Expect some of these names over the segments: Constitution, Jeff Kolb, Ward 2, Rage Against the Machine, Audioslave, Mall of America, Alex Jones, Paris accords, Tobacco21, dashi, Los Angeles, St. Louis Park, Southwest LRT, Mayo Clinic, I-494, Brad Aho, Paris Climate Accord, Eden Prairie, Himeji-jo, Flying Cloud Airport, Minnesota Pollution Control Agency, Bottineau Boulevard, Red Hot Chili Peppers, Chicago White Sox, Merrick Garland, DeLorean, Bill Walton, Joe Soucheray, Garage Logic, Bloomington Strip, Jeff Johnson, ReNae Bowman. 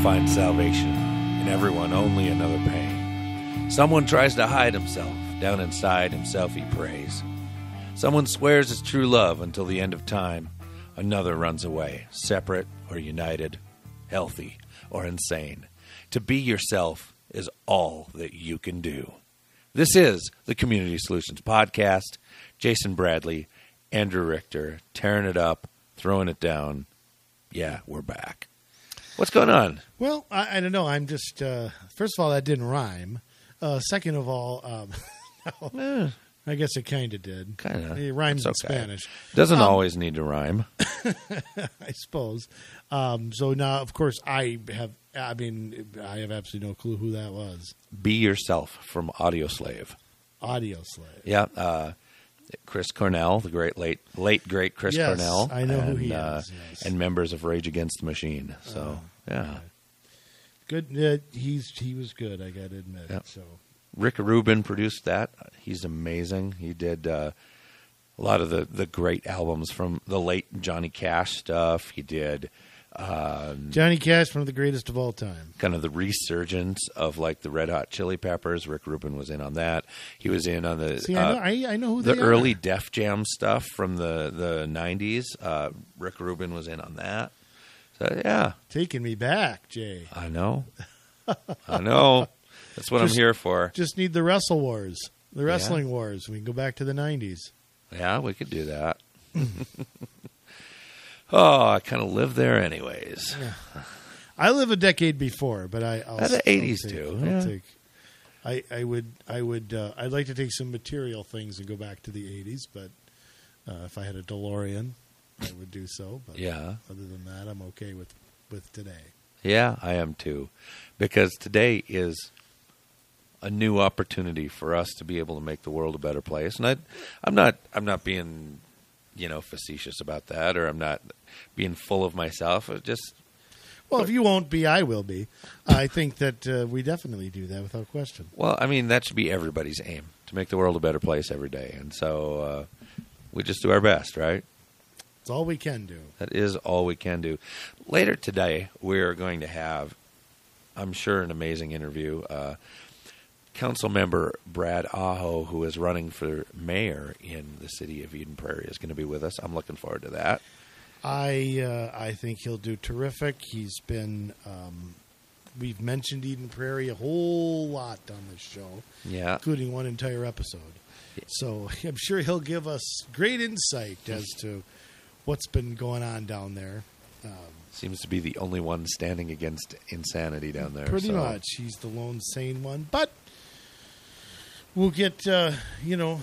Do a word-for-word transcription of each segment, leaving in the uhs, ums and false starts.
find salvation, in everyone only another pain. Someone tries to hide himself, down inside himself he prays. Someone swears it's true love until the end of time. Another runs away, separate or united, healthy or insane. To be yourself is all that you can do. This is the Community Solutions Podcast. Jason Bradley, Andrew Richter, tearing it up, throwing it down. Yeah, we're back. What's going on? Well, I, I don't know. I'm just, uh, first of all, that didn't rhyme. Uh, second of all, um, no, eh, I guess it kind of did. Kind of. It rhymes in Spanish. Doesn't um, always need to rhyme. I suppose. Um, so now, of course, I have I mean, I have absolutely no clue who that was. Be Yourself from Audioslave. Audioslave. Yeah. Uh, Chris Cornell, the great, late, late, great Chris yes, Cornell. I know and, who he uh, is. Yes. And members of Rage Against the Machine. So, uh, yeah. Good. Uh, he's He was good, I got to admit. Yeah. So Rick Rubin produced that. He's amazing. He did uh, a lot of the, the great albums from the late Johnny Cash stuff. He did... Um, Johnny Cash, one of the greatest of all time. Kind of the resurgence of like the Red Hot Chili Peppers. Rick Rubin was in on that. He was in on the See, uh, I know, I, I know who the they early are. Def Jam stuff from the the nineties. Uh, Rick Rubin was in on that. So yeah, taking me back, Jay. I know, I know. That's what just, I'm here for. Just need the Wrestle Wars, the wrestling yeah. wars. We can go back to the nineties. Yeah, we could do that. Oh, I kind of live there anyways. Yeah. I live a decade before, but I I'll, the eighties too. I'll yeah. take, I I would I would uh, I'd like to take some material things and go back to the eighties, but uh, if I had a DeLorean, I would do so. But yeah. Other than that, I'm okay with with today. Yeah, I am too, because today is a new opportunity for us to be able to make the world a better place, and I I'm not I'm not being you know facetious about that, or I'm not being full of myself. It just well, if you won't be, I will be. I think that uh, we definitely do that without question. Well, I mean, that should be everybody's aim, to make the world a better place every day. And so uh, we just do our best, right? It's all we can do. That is all we can do. Later today, we're going to have, I'm sure, an amazing interview. Uh, Council member Brad Aho, who is running for mayor in the city of Eden Prairie, is going to be with us. I'm looking forward to that. I uh, I think he'll do terrific. He's been um, we've mentioned Eden Prairie a whole lot on this show, yeah, including one entire episode. Yeah. So I'm sure he'll give us great insight as to what's been going on down there. Um, Seems to be the only one standing against insanity down there. Pretty so. much, he's the lone sane one, but. We'll get, uh, you know,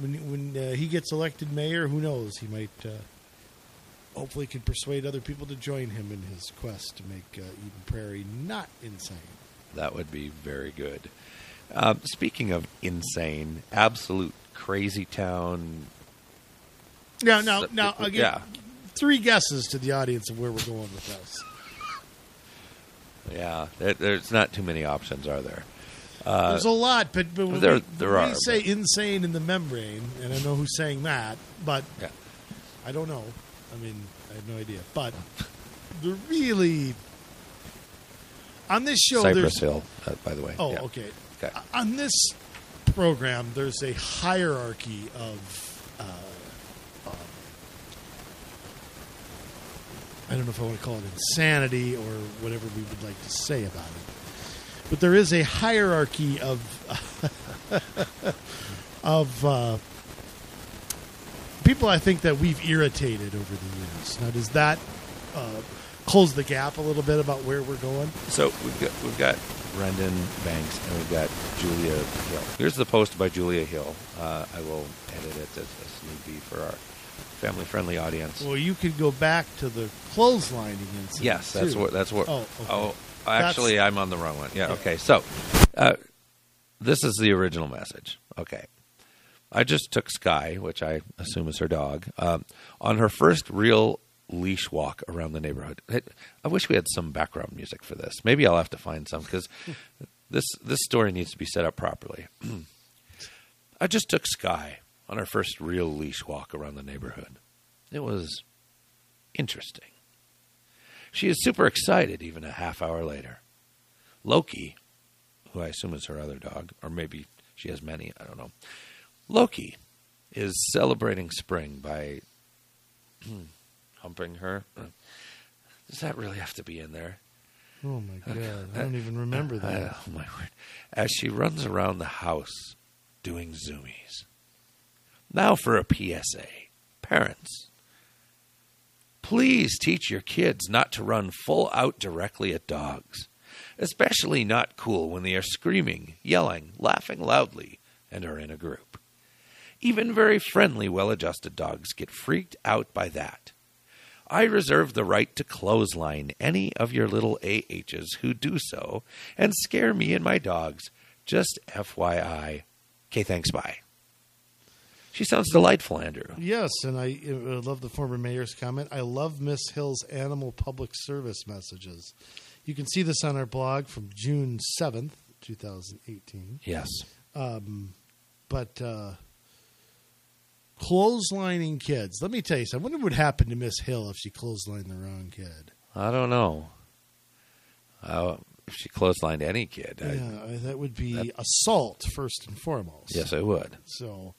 when when uh, he gets elected mayor, who knows? He might, uh, hopefully, can persuade other people to join him in his quest to make uh, Eden Prairie not insane. That would be very good. Uh, speaking of insane, absolute crazy town. Now, now, now, again, yeah. three guesses to the audience of where we're going with this. Yeah, there, there's not too many options, are there? Uh, There's a lot, but, but when there, we, there when are, we say but... insane in the membrane, and I know who's saying that, but yeah. I don't know. I mean, I have no idea. But the really... On this show... Cypress Hill, uh, by the way. Oh, yeah. okay. okay. On this program, there's a hierarchy of... Uh, um, I don't know if I want to call it insanity or whatever we would like to say about it. But there is a hierarchy of of uh, people I think that we've irritated over the years. Now, does that uh, close the gap a little bit about where we're going? So we've got, we've got Brendan Banks and we've got Julia Hill. Here's the post by Julia Hill. Uh, I will edit it as, as need be for our family-friendly audience. Well, you could go back to the clotheslining incident. Yes, that's too. what that's what. Oh, okay. oh. Actually, That's, I'm on the wrong one. Yeah, okay. So uh, this is the original message. Okay. I just took Sky, which I assume is her dog, um, on her first real leash walk around the neighborhood. I wish we had some background music for this. Maybe I'll have to find some because this, this story needs to be set up properly. I just took Sky on her first real leash walk around the neighborhood. It was interesting. She is super excited even a half hour later. Loki, who I assume is her other dog, or maybe she has many, I don't know. Loki is celebrating spring by humping her. Does that really have to be in there? Oh, my God. I don't even remember that. Oh, my word. As she runs around the house doing zoomies. Now for a P S A. Parents, please teach your kids not to run full out directly at dogs. Especially not cool when they are screaming, yelling, laughing loudly, and are in a group. Even very friendly, well-adjusted dogs get freaked out by that. I reserve the right to clothesline any of your little A Hs who do so and scare me and my dogs. Just F Y I. Okay, thanks, bye. She sounds delightful, Andrew. Yes, and I love the former mayor's comment. I love Miss Hill's animal public service messages. You can see this on our blog from June seventh, twenty eighteen. Yes. Um, but... Uh, clotheslining kids. Let me tell you something. I wonder what would happen to Miss Hill if she clotheslined the wrong kid. I don't know. Uh, if she clotheslined any kid. Yeah, I, that would be that, assault first and foremost. Yes, it would. So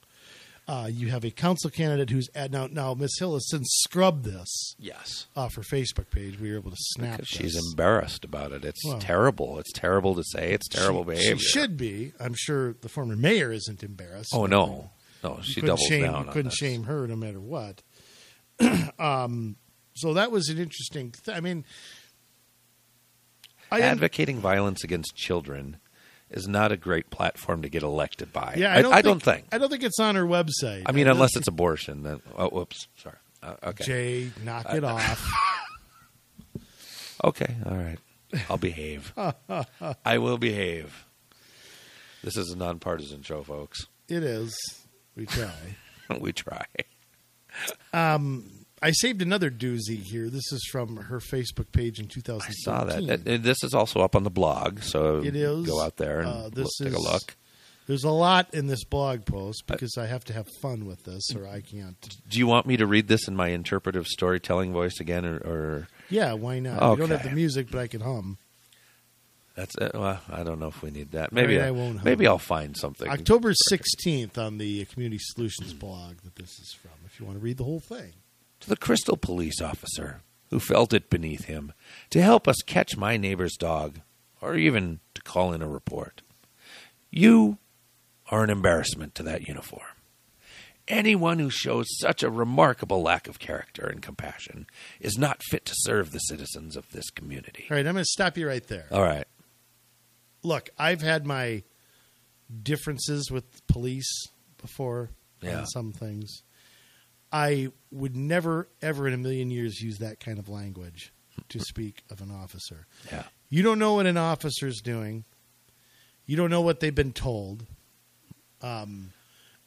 uh, you have a council candidate who's at now. Now, Miss Hill has since scrubbed this. Yes. Off her Facebook page. We were able to snap because she's this. embarrassed about it. It's well, terrible. It's terrible to say. It's terrible she, behavior. She should be. I'm sure the former mayor isn't embarrassed. Oh, no. No, she doubles shame, down on that. Couldn't this. shame her no matter what. um, so that was an interesting thing. I mean, I advocating violence against children is not a great platform to get elected by. Yeah, I don't, I, think, I don't think. I don't think it's on her website. I mean, I unless think. it's abortion. Then, oh, whoops, sorry. Uh, okay, Jay, knock uh, it off. Okay, all right. I'll behave. I will behave. This is a nonpartisan show, folks. It is. We try. we try. Um, I saved another doozy here. This is from her Facebook page in two thousand seventeen. I saw that. that this is also up on the blog, so it is. Go out there and uh, this look, is, take a look. There's a lot in this blog post because I, I have to have fun with this, or I can't. Do you want me to read this in my interpretive storytelling voice again? or, or... Yeah, why not? Okay. We don't have the music, but I can hum. That's it. Well, I don't know if we need that. Maybe I, mean, I won't. Maybe I'll find something. October sixteenth on the Community Solutions blog that this is from, if you want to read the whole thing. To the Crystal police officer who felt it beneath him to help us catch my neighbor's dog, or even to call in a report. You are an embarrassment to that uniform. Anyone who shows such a remarkable lack of character and compassion is not fit to serve the citizens of this community. All right, I'm going to stop you right there. All right. Look, I've had my differences with police before yeah. on some things. I would never, ever in a million years use that kind of language to speak of an officer. Yeah. You don't know what an officer's doing. You don't know what they've been told. Um,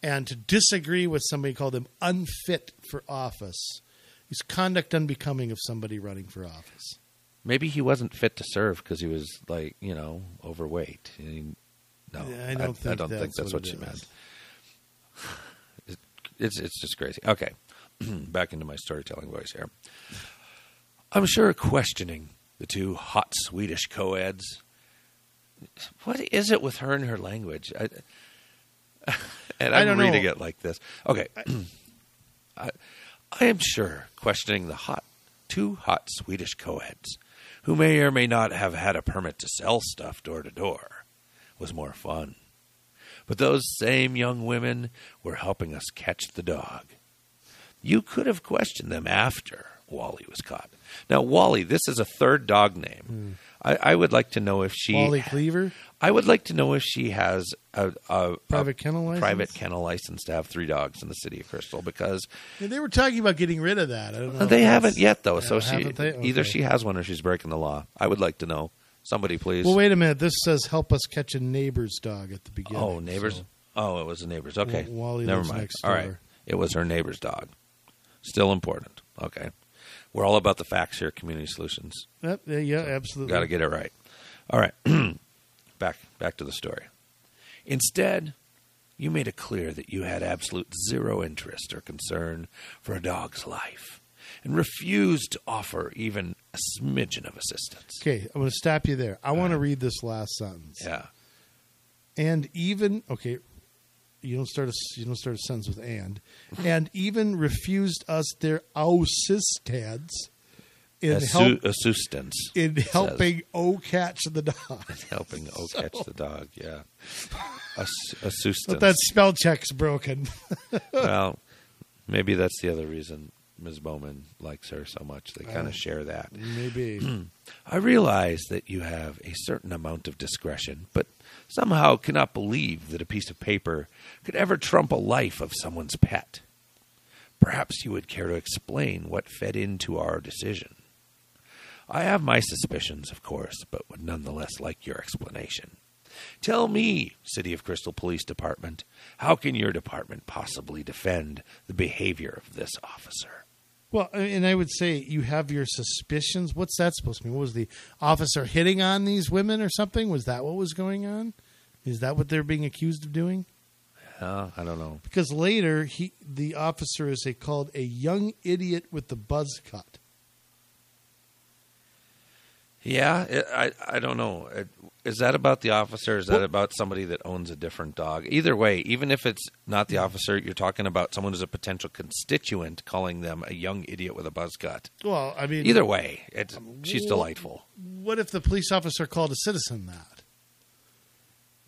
and to disagree with somebody, call them unfit for office, is conduct unbecoming of somebody running for office. Maybe he wasn't fit to serve because he was, like, you know, overweight. No, I don't think, I, I don't that's, think that's what, what she meant. It, it's, it's just crazy. Okay, back into my storytelling voice here. I'm sure questioning the two hot Swedish co-eds. What is it with her and her language? I, and I'm I don't reading know. it like this. Okay. I, I am sure questioning the hot two hot Swedish co-eds who may or may not have had a permit to sell stuff door to door was more fun. But those same young women were helping us catch the dog. You could have questioned them after Wally was caught. Now, Wally, this is a third dog name. Hmm. I, I would like to know if she... Wally Cleaver? I would like to know if she has a, a, private, a kennel private kennel license to have three dogs in the city of Crystal, because... Yeah, they were talking about getting rid of that. I don't know. They haven't yet, though. Yeah, so she okay. either she has one or she's breaking the law. I would like to know. Somebody, please. Well, wait a minute. This says, help us catch a neighbor's dog at the beginning. Oh, neighbor's? So. Oh, it was a neighbor's. Okay. Wally Never mind. Next door. All right. It was her neighbor's dog. Still important. Okay. We're all about the facts here, Community Solutions. Yep, yeah, so absolutely. Got to get it right. All right. Back, back to the story. Instead, you made it clear that you had absolute zero interest or concern for a dog's life and refused to offer even a smidgen of assistance. Okay, I'm going to stop you there. I All want right. to read this last sentence. Yeah. And even, okay, you don't start a, you don't start a sentence with and. And even refused us their assistance in, Assu- help, assistance, in helping says. O catch the dog. In helping O so. catch the dog, yeah. Ass- assistance. But that spell check's broken. Well, maybe that's the other reason Miz Bowman likes her so much. They kind of uh, share that. Maybe. I realize that you have a certain amount of discretion, but somehow cannot believe that a piece of paper could ever trump a life of someone's pet. Perhaps you would care to explain what fed into our decision. I have my suspicions, of course, but would nonetheless like your explanation. Tell me, City of Crystal Police Department, how can your department possibly defend the behavior of this officer? Well, and I would say you have your suspicions. What's that supposed to mean? What was the officer hitting on these women or something? Was that what was going on? Is that what they're being accused of doing? Uh, I don't know. Because later, he, the officer is a, called a young idiot with the buzz cut. Yeah, it, I, I don't know. It, is that about the officer? Is that well, about somebody that owns a different dog? Either way, even if it's not the officer, you're talking about someone who's a potential constituent calling them a young idiot with a buzz cut. Well, I mean... Either way, it's, she's delightful. What if the police officer called a citizen that?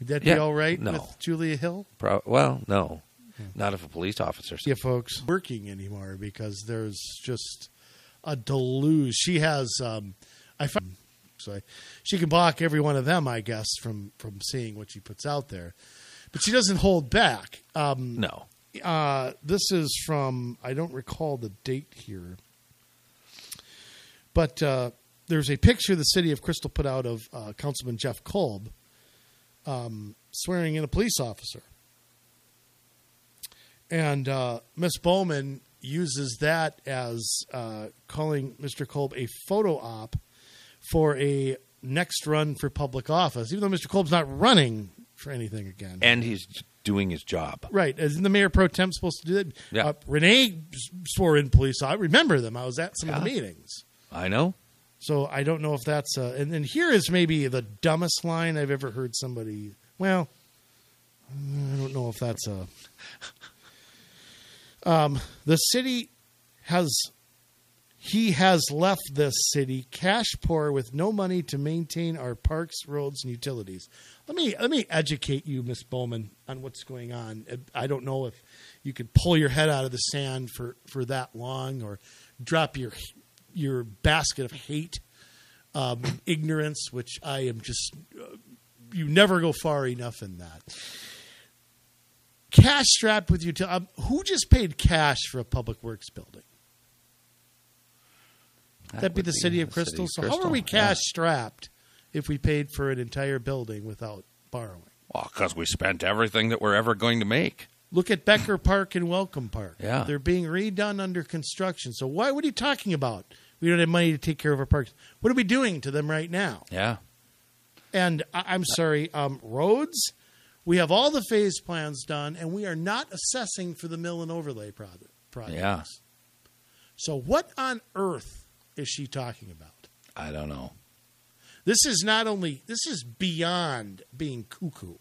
Would that yeah, be all right no. with Julia Hill? Pro- well, no. Yeah. Not if a police officer... Yeah, folks. ...working anymore because there's just a deluge. She has... Um, I find... So I, she can block every one of them, I guess, from, from seeing what she puts out there. But she doesn't hold back. Um, no. Uh, this is from, I don't recall the date here. But uh, there's a picture the City of Crystal put out of uh, Councilman Jeff Kolb um, swearing in a police officer. And uh, Miss Bowman uses that as uh, calling Mister Kolb a photo op for a next run for public office, even though Mister Kolb's not running for anything again. And he's doing his job. Right. Isn't the mayor pro tem supposed to do that? Yeah. Uh, Renee swore in police. I remember them. I was at some yeah. of the meetings. I know. So I don't know if that's... Uh, and, and here is maybe the dumbest line I've ever heard somebody... Well, I don't know if that's a... Um, the city has... He has left this city cash poor with no money to maintain our parks, roads, and utilities. Let me let me educate you, Miss Bowman, on what's going on. I don't know if you could pull your head out of the sand for, for that long or drop your your basket of hate, um, ignorance, which I am just uh, – you never go far enough in that. Cash strapped with utilities. Um, who just paid cash for a public works building? That'd that be the city of Crystal. So Crystal. How are we cash strapped yeah. if we paid for an entire building without borrowing? Well, because we spent everything that we're ever going to make. Look at Becker Park and Welcome Park. Yeah. They're being redone under construction. So why? What are you talking about? We don't have money to take care of our parks. What are we doing to them right now? Yeah. And I, I'm sorry, um, roads, we have all the phase plans done, and we are not assessing for the mill and overlay project, projects. Yeah. So what on earth is she talking about? I don't know. This is not only, this is beyond being cuckoo.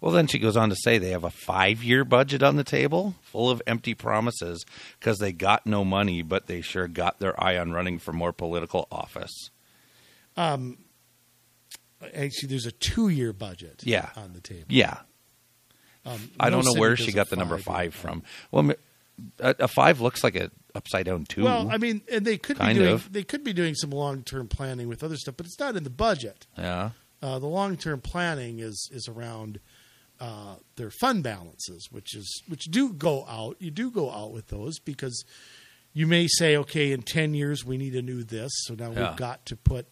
Well, then she goes on to say they have a five-year budget on the table full of empty promises because they got no money, but they sure got their eye on running for more political office. Um, actually, there's a two-year budget yeah. on the table. Yeah. Um, I no don't know where she got the number five from. Well, a, a five looks like a upside down too. Well, I mean, and they could kind be doing of. they could be doing some long term planning with other stuff, but it's not in the budget. Yeah, uh, the long term planning is is around uh, their fund balances, which is which do go out. You do go out with those because you may say, okay, in ten years we need a new this, so now yeah. we've got to put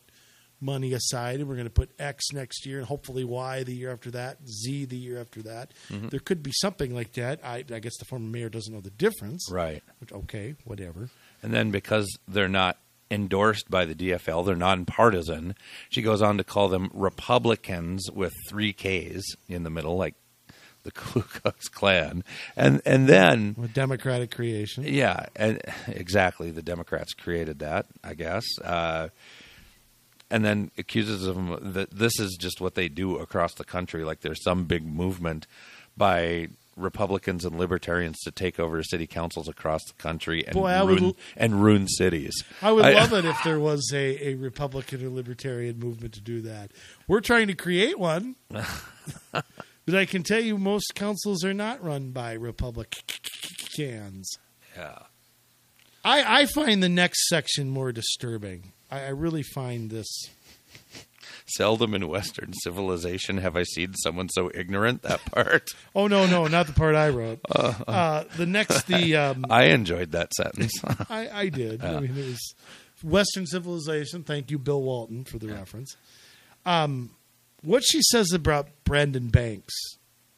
money aside, and we're going to put X next year, and hopefully Y the year after that, Z the year after that. Mm-hmm. There could be something like that. I, I guess the former mayor doesn't know the difference. Right. Which, okay, whatever. And then because they're not endorsed by the D F L, they're nonpartisan, she goes on to call them Republicans with three Ks in the middle, like the Ku Klux Klan, and and then with Democratic creation, yeah, and exactly, the Democrats created that, I guess, uh, and then accuses them that this is just what they do across the country. Like there's some big movement by Republicans and libertarians to take over city councils across the country and, Boy, ruin, would, and ruin cities. I would I, love it if there was a, a Republican or libertarian movement to do that. We're trying to create one. But I can tell you most councils are not run by Republicans. Yeah. I, I find the next section more disturbing. I, I really find this... Seldom in Western civilization have I seen someone so ignorant, that part. Oh, no, no, not the part I wrote. Uh, uh, uh, the next, the... Um, I enjoyed that sentence. I, I did. Yeah. I mean, it was Western civilization. Thank you, Bill Walton, for the yeah. reference. Um, what she says about Brendan Banks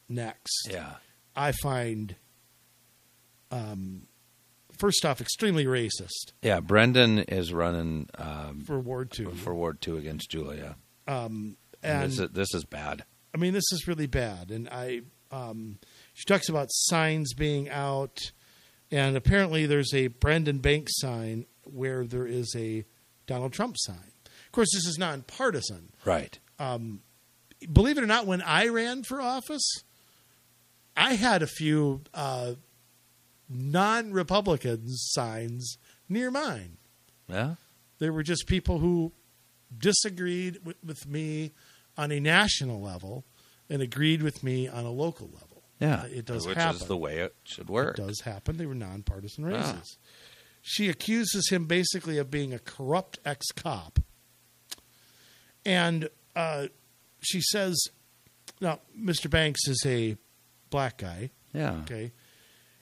next, yeah, I find, um, first off, extremely racist. Yeah, Brendan is running... Um, for Ward two. For Ward two against Julia. Um, and, and this, is, this is bad. I mean, this is really bad. And I, um, she talks about signs being out, and apparently there's a Brendan Banks sign where there is a Donald Trump sign. Of course, this is nonpartisan, right? Um, believe it or not, when I ran for office, I had a few uh, non-Republican signs near mine. Yeah, they were just people who disagreed with me on a national level and agreed with me on a local level. Yeah. It does Which happen. Which is the way it should work. It does happen. They were nonpartisan races. Ah. She accuses him basically of being a corrupt ex-cop. And uh, she says, now, Mister Banks is a black guy. Yeah. Okay.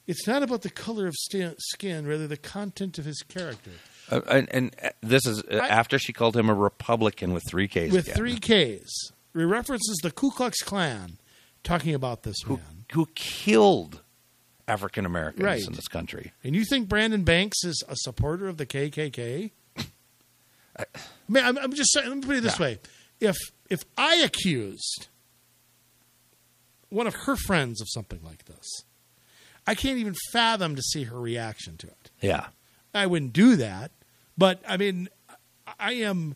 It's not about the color of skin, rather the content of his character. Uh, and, and this is uh, I, after she called him a Republican with three Ks. With again. three Ks. He references the Ku Klux Klan, talking about this who, man. Who killed African Americans right. in this country. And you think Brendan Banks is a supporter of the K K K? I, I mean, I'm, I'm just saying, let me put it this yeah. way. If, if I accused one of her friends of something like this, I can't even fathom to see her reaction to it. Yeah. I wouldn't do that. But, I mean, I am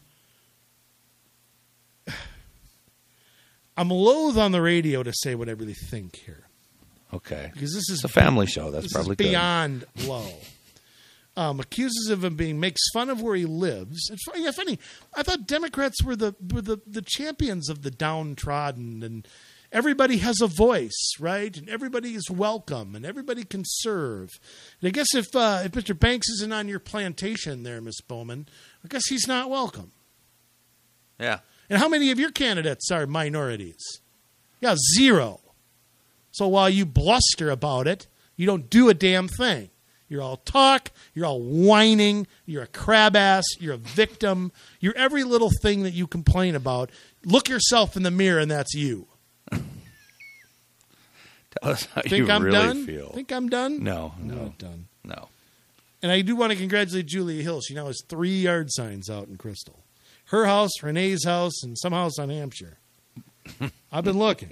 I'm loath on the radio to say what I really think here. Okay. Because this is it's a family show. That's probably good. Beyond low. Um, accuses of him being, makes fun of where he lives. It's funny, yeah, funny. I thought Democrats were the were the, the champions of the downtrodden, and everybody has a voice, right? And everybody is welcome, and everybody can serve. And I guess if uh, if Mister Banks isn't on your plantation there, Miss Bowman, I guess he's not welcome. Yeah. And how many of your candidates are minorities? Yeah, zero. So while you bluster about it, you don't do a damn thing. You're all talk. You're all whining. You're a crab ass. You're a victim. You're every little thing that you complain about. Look yourself in the mirror, and that's you. Tell us how Think you I'm really done? feel. Think I'm done? No, no. I'm not done. No. And I do want to congratulate Julia Hill. She now has three yard signs out in Crystal. Her house, Renee's house, and some house on Hampshire. I've been looking.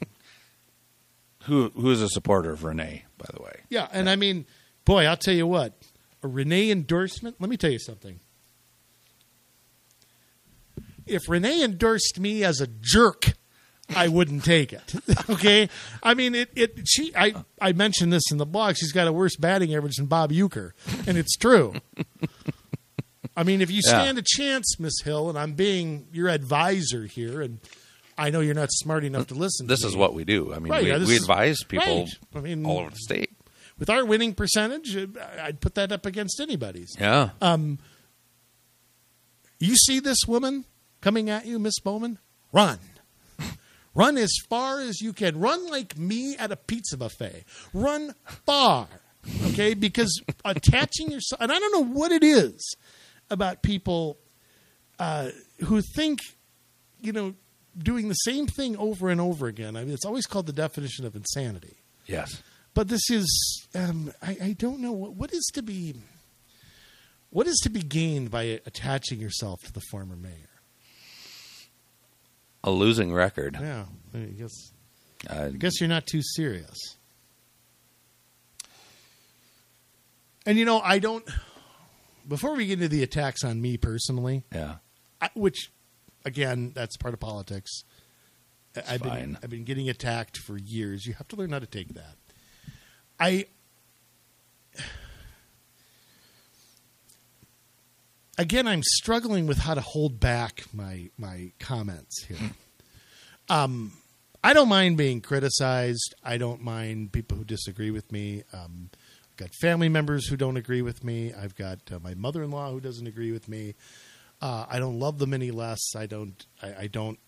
Who Who is a supporter of ReNae, by the way? Yeah, and yeah. I mean, boy, I'll tell you what. A ReNae endorsement? Let me tell you something. If ReNae endorsed me as a jerk, I wouldn't take it. Okay. I mean, it, it, she, I, I mentioned this in the blog. She's got a worse batting average than Bob Uecker. And it's true. I mean, if you stand yeah. a chance, Miss Hill, and I'm being your advisor here, and I know you're not smart enough to listen. This to is me. What we do. I mean, right, we, yeah, we advise is, people right. I mean, all over the state with our winning percentage. I'd put that up against anybody's. Yeah. Um, you see this woman coming at you, Miss Bowman, run. Run as far as you can. Run like me at a pizza buffet. Run far, okay? Because attaching yourself, and I don't know what it is about people uh, who think, you know, doing the same thing over and over again. I mean, it's always called the definition of insanity. Yes. But this is, um, I, I don't know, what, what is to be, what is to be gained by attaching yourself to the former mayor? A losing record. Yeah, I guess. I guess you're not too serious. And, you know, I don't... Before we get into the attacks on me personally... Yeah. I, which, again, that's part of politics. It's I've fine. been I've been getting attacked for years. You have to learn how to take that. I... Again, I'm struggling with how to hold back my my comments here. um, I don't mind being criticized. I don't mind people who disagree with me. Um, I've got family members who don't agree with me. I've got uh, my mother-in-law who doesn't agree with me. Uh, I don't love them any less. I don't. I, I don't.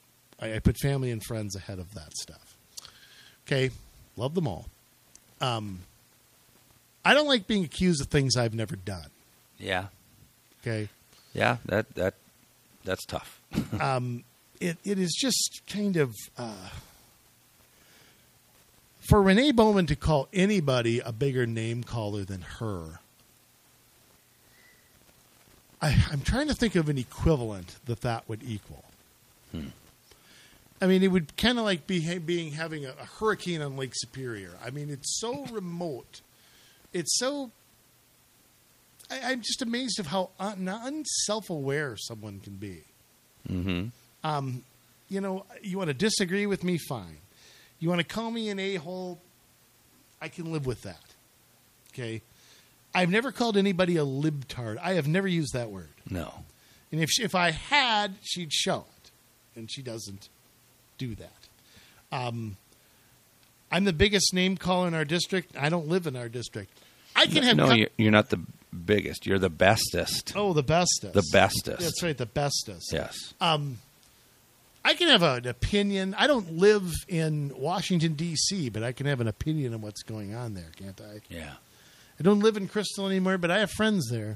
I, I put family and friends ahead of that stuff. Okay, love them all. Um, I don't like being accused of things I've never done. Yeah. Okay. Yeah, that that that's tough. um, it it is just kind of uh, for ReNae Bowman to call anybody a bigger name caller than her. I, I'm trying to think of an equivalent that that would equal. Hmm. I mean, it would kind of like be being having a, a hurricane on Lake Superior. I mean, it's so remote. It's so. I, I'm just amazed of how un, unself-aware someone can be. Mm-hmm. Um, you know, you want to disagree with me, fine. You want to call me an a-hole, I can live with that. Okay? I've never called anybody a libtard. I have never used that word. No. And if she, if I had, she'd show it. And she doesn't do that. Um, I'm the biggest name caller in our district. I don't live in our district. I can no, have... No, com- you're not the... biggest. You're the bestest. Oh, the bestest. The bestest. That's right. The bestest. Yes. Um, I can have an opinion. I don't live in Washington, D C, but I can have an opinion on what's going on there, can't I? Yeah. I don't live in Crystal anymore, but I have friends there.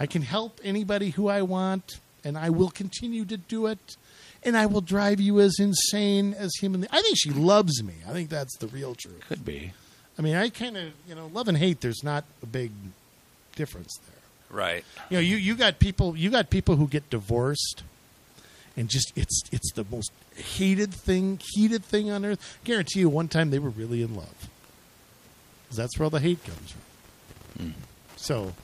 I can help anybody who I want, and I will continue to do it, and I will drive you as insane as humanly. I think she loves me. I think that's the real truth. Could be. I mean, I kind of, you know, love and hate, there's not a big difference there. Right. You know, you, you got people you got people who get divorced and just it's it's the most hated thing, heated thing on earth. I guarantee you one time they were really in love. Because that's where all the hate comes from. Mm. So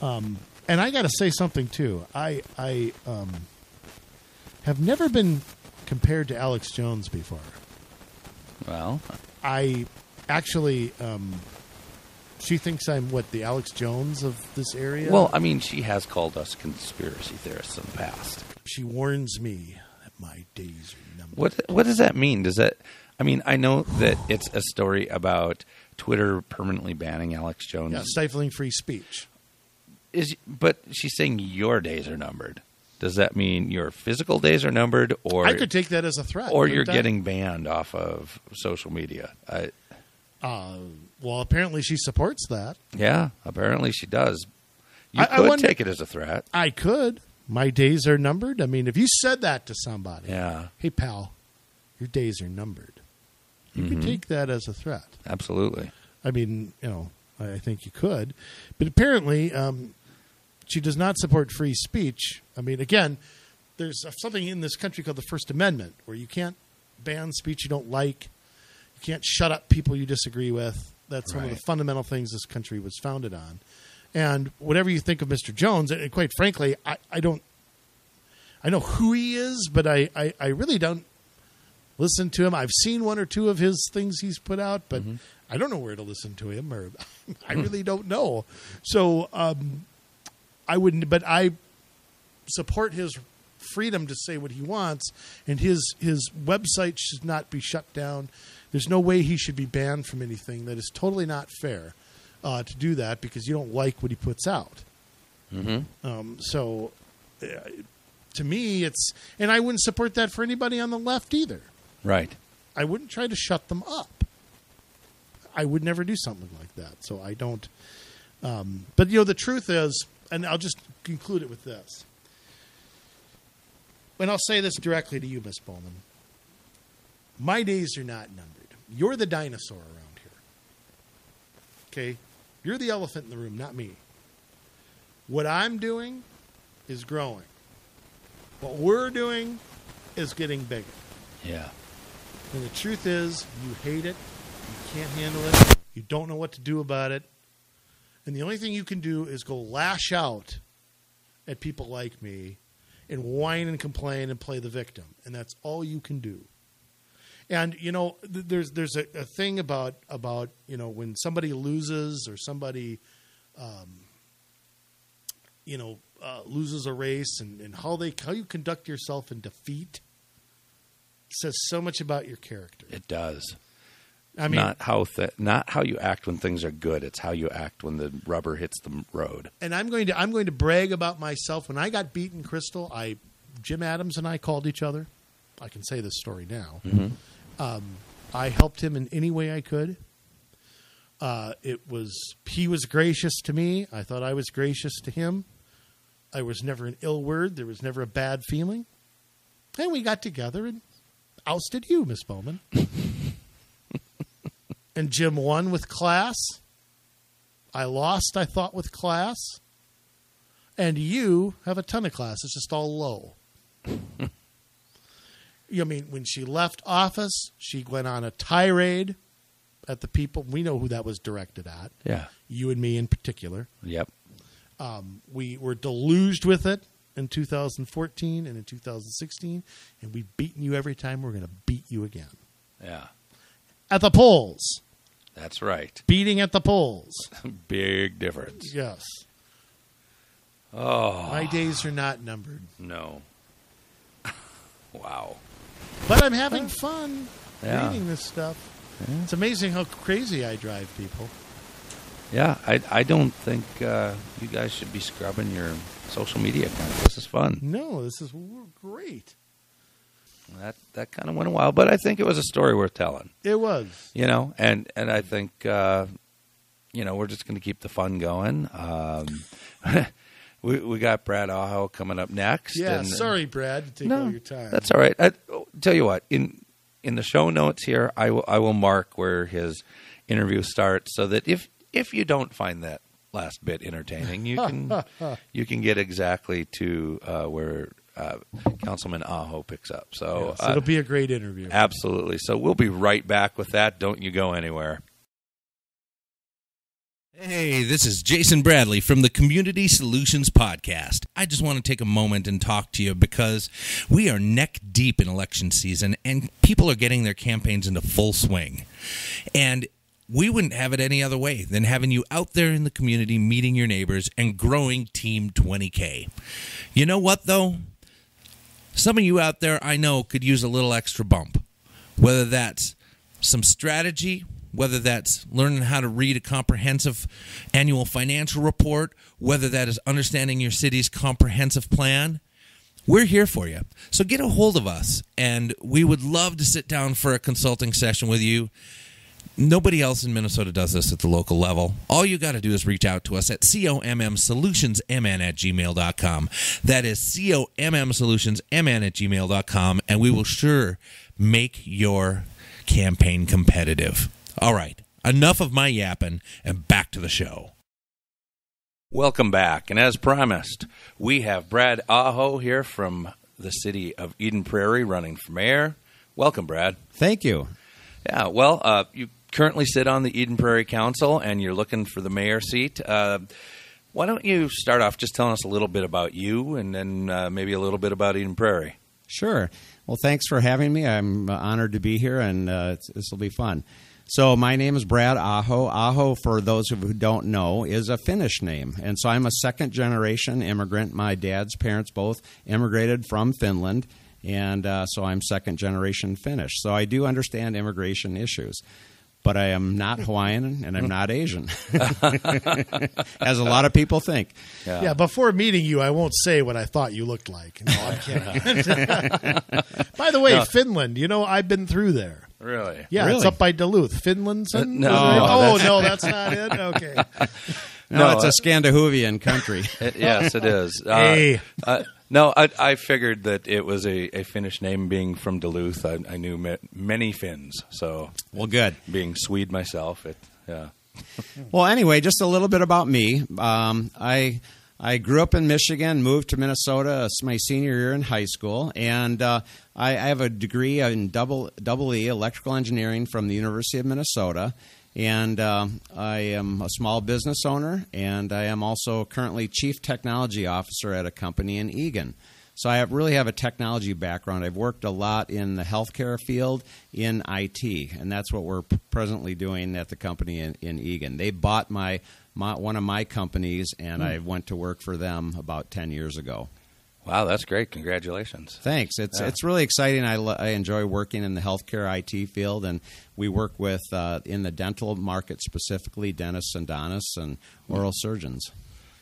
um and I gotta say something too. I I um have never been compared to Alex Jones before. Well I Actually, um, she thinks I'm, what, the Alex Jones of this area? Well, I mean, she has called us conspiracy theorists in the past. She warns me that my days are numbered. What, what does that mean? Does that? I mean, I know that it's a story about Twitter permanently banning Alex Jones. Yeah, stifling free speech. Is, but she's saying your days are numbered. Does that mean your physical days are numbered? Or I could take that as a threat. Or you're I? getting banned off of social media. I... Uh, well, apparently she supports that. Yeah, apparently she does. You I, could I wonder, take it as a threat. I could. My days are numbered. I mean, if you said that to somebody, yeah. Hey, pal, your days are numbered. You mm-hmm. could take that as a threat. Absolutely. I mean, you know, I think you could. But apparently um, she does not support free speech. I mean, again, there's something in this country called the First Amendment where you can't ban speech you don't like. Can't shut up people you disagree with. That's right. One of the fundamental things this country was founded on. And whatever you think of Mister Jones, and quite frankly, I, I don't, I know who he is, but I, I, I really don't listen to him. I've seen one or two of his things he's put out, but mm-hmm. I don't know where to listen to him, or I really don't know. So um, I wouldn't, but I support his freedom to say what he wants, and his, his website should not be shut down. There's no way he should be banned from anything. That is totally not fair uh, to do that because you don't like what he puts out. Mm-hmm. Um, so uh, to me, it's – and I wouldn't support that for anybody on the left either. Right. I wouldn't try to shut them up. I would never do something like that. So I don't um, – but, you know, the truth is – and I'll just conclude it with this. And I'll say this directly to you, Miss Bowman. My days are not numbered. You're the dinosaur around here. Okay? You're the elephant in the room, not me. What I'm doing is growing. What we're doing is getting bigger. Yeah. And the truth is, you hate it, you can't handle it, you don't know what to do about it, and the only thing you can do is go lash out at people like me and whine and complain and play the victim, and that's all you can do. And, you know, th there's there's a, a thing about, about, you know, when somebody loses or somebody, um, you know, uh, loses a race and, and how they how you conduct yourself in defeat says so much about your character. It does. I mean, not how th not how you act when things are good. It's how you act when the rubber hits the road. And I'm going to I'm going to brag about myself. When I got beaten, Crystal, I Jim Adams and I called each other. I can say this story now. Mm-hmm. um, I helped him in any way I could. Uh, it was he was gracious to me. I thought I was gracious to him. I was never an ill word. There was never a bad feeling. And we got together and ousted you, Miss Bowman. And Jim won with class. I lost, I thought, with class. And you have a ton of class. It's just all low. I mean, when she left office, she went on a tirade at the people. We know who that was directed at. Yeah. You and me in particular. Yep. Um, we were deluged with it in two thousand fourteen and in two thousand sixteen, and we've beaten you every time. We're going to beat you again. Yeah. At the polls. That's right. Beating at the polls. Big difference. Yes. Oh. My days are not numbered. No. Wow. But I'm having fun yeah. reading this stuff. Yeah. It's amazing how crazy I drive people. Yeah, I, I don't think uh, you guys should be scrubbing your social media accounts. This is fun. No, this is we're great. That that kind of went a while, but I think it was a story worth telling. It was. You know, and, and I think, uh, you know, we're just going to keep the fun going. Um, we, we got Brad Aho coming up next. Yeah, and, sorry, Brad, to take no, all your time. That's all right. I, I'll tell you what, in in the show notes here, I will, I will mark where his interview starts so that if, if you don't find that last bit entertaining, you can, you can get exactly to uh, where – Uh, Councilman Aho picks up. So yes, it'll uh, be a great interview. Absolutely. So we'll be right back with that. Don't you go anywhere. Hey, this is Jason Bradley from the Community Solutions Podcast. I just want to take a moment and talk to you because we are neck deep in election season and people are getting their campaigns into full swing. And we wouldn't have it any other way than having you out there in the community, meeting your neighbors and growing Team twenty K. You know what, though? Some of you out there, I know, could use a little extra bump, whether that's some strategy, whether that's learning how to read a comprehensive annual financial report, whether that is understanding your city's comprehensive plan. We're here for you. So get a hold of us, and we would love to sit down for a consulting session with you. Nobody else in Minnesota does this at the local level. All you got to do is reach out to us at C O M M solutions M N at gmail dot com. That is C O M M solutions M N at gmail dot com, and we will sure make your campaign competitive. All right, enough of my yapping, and back to the show. Welcome back, and as promised, we have Brad Aho here from the city of Eden Prairie running for mayor. Welcome, Brad. Thank you. Yeah, well, uh, you currently sit on the Eden Prairie Council, and you're looking for the mayor seat. Uh, why don't you start off just telling us a little bit about you and then uh, maybe a little bit about Eden Prairie? Sure. Well, thanks for having me. I'm honored to be here, and uh, this will be fun. So my name is Brad Aho. Aho, for those who don't know, is a Finnish name. And so I'm a second-generation immigrant. My dad's parents both immigrated from Finland. And uh, so I'm second-generation Finnish. So I do understand immigration issues. But I am not Hawaiian, and I'm not Asian, as a lot of people think. Yeah. Yeah, before meeting you, I won't say what I thought you looked like. No, I can't. By the way, no. Finland, you know, I've been through there. Really? Yeah, really? It's up by Duluth. Finland's uh, no. Oh, no, that's not it? Okay. No, no it's uh, a Scandinavian country. It, yes, it is. Uh, hey. Uh, No, I, I figured that it was a, a Finnish name being from Duluth. I, I knew ma many Finns. So well, good. Being Swede myself. It, yeah. Well, anyway, just a little bit about me. Um, I I grew up in Michigan, moved to Minnesota my senior year in high school, and uh, I, I have a degree in double, double E, electrical engineering from the University of Minnesota. And uh, I am a small business owner, and I am also currently chief technology officer at a company in Eagan. So I have, really have a technology background. I've worked a lot in the healthcare field, in I T, and that's what we're presently doing at the company in, in Eagan. They bought my, my one of my companies, and mm. I went to work for them about ten years ago. Wow, that's great. Congratulations. Thanks. It's yeah. it's really exciting. I, I enjoy working in the healthcare I T field, and we work with, uh, in the dental market specifically, dentists and dentists and oral surgeons.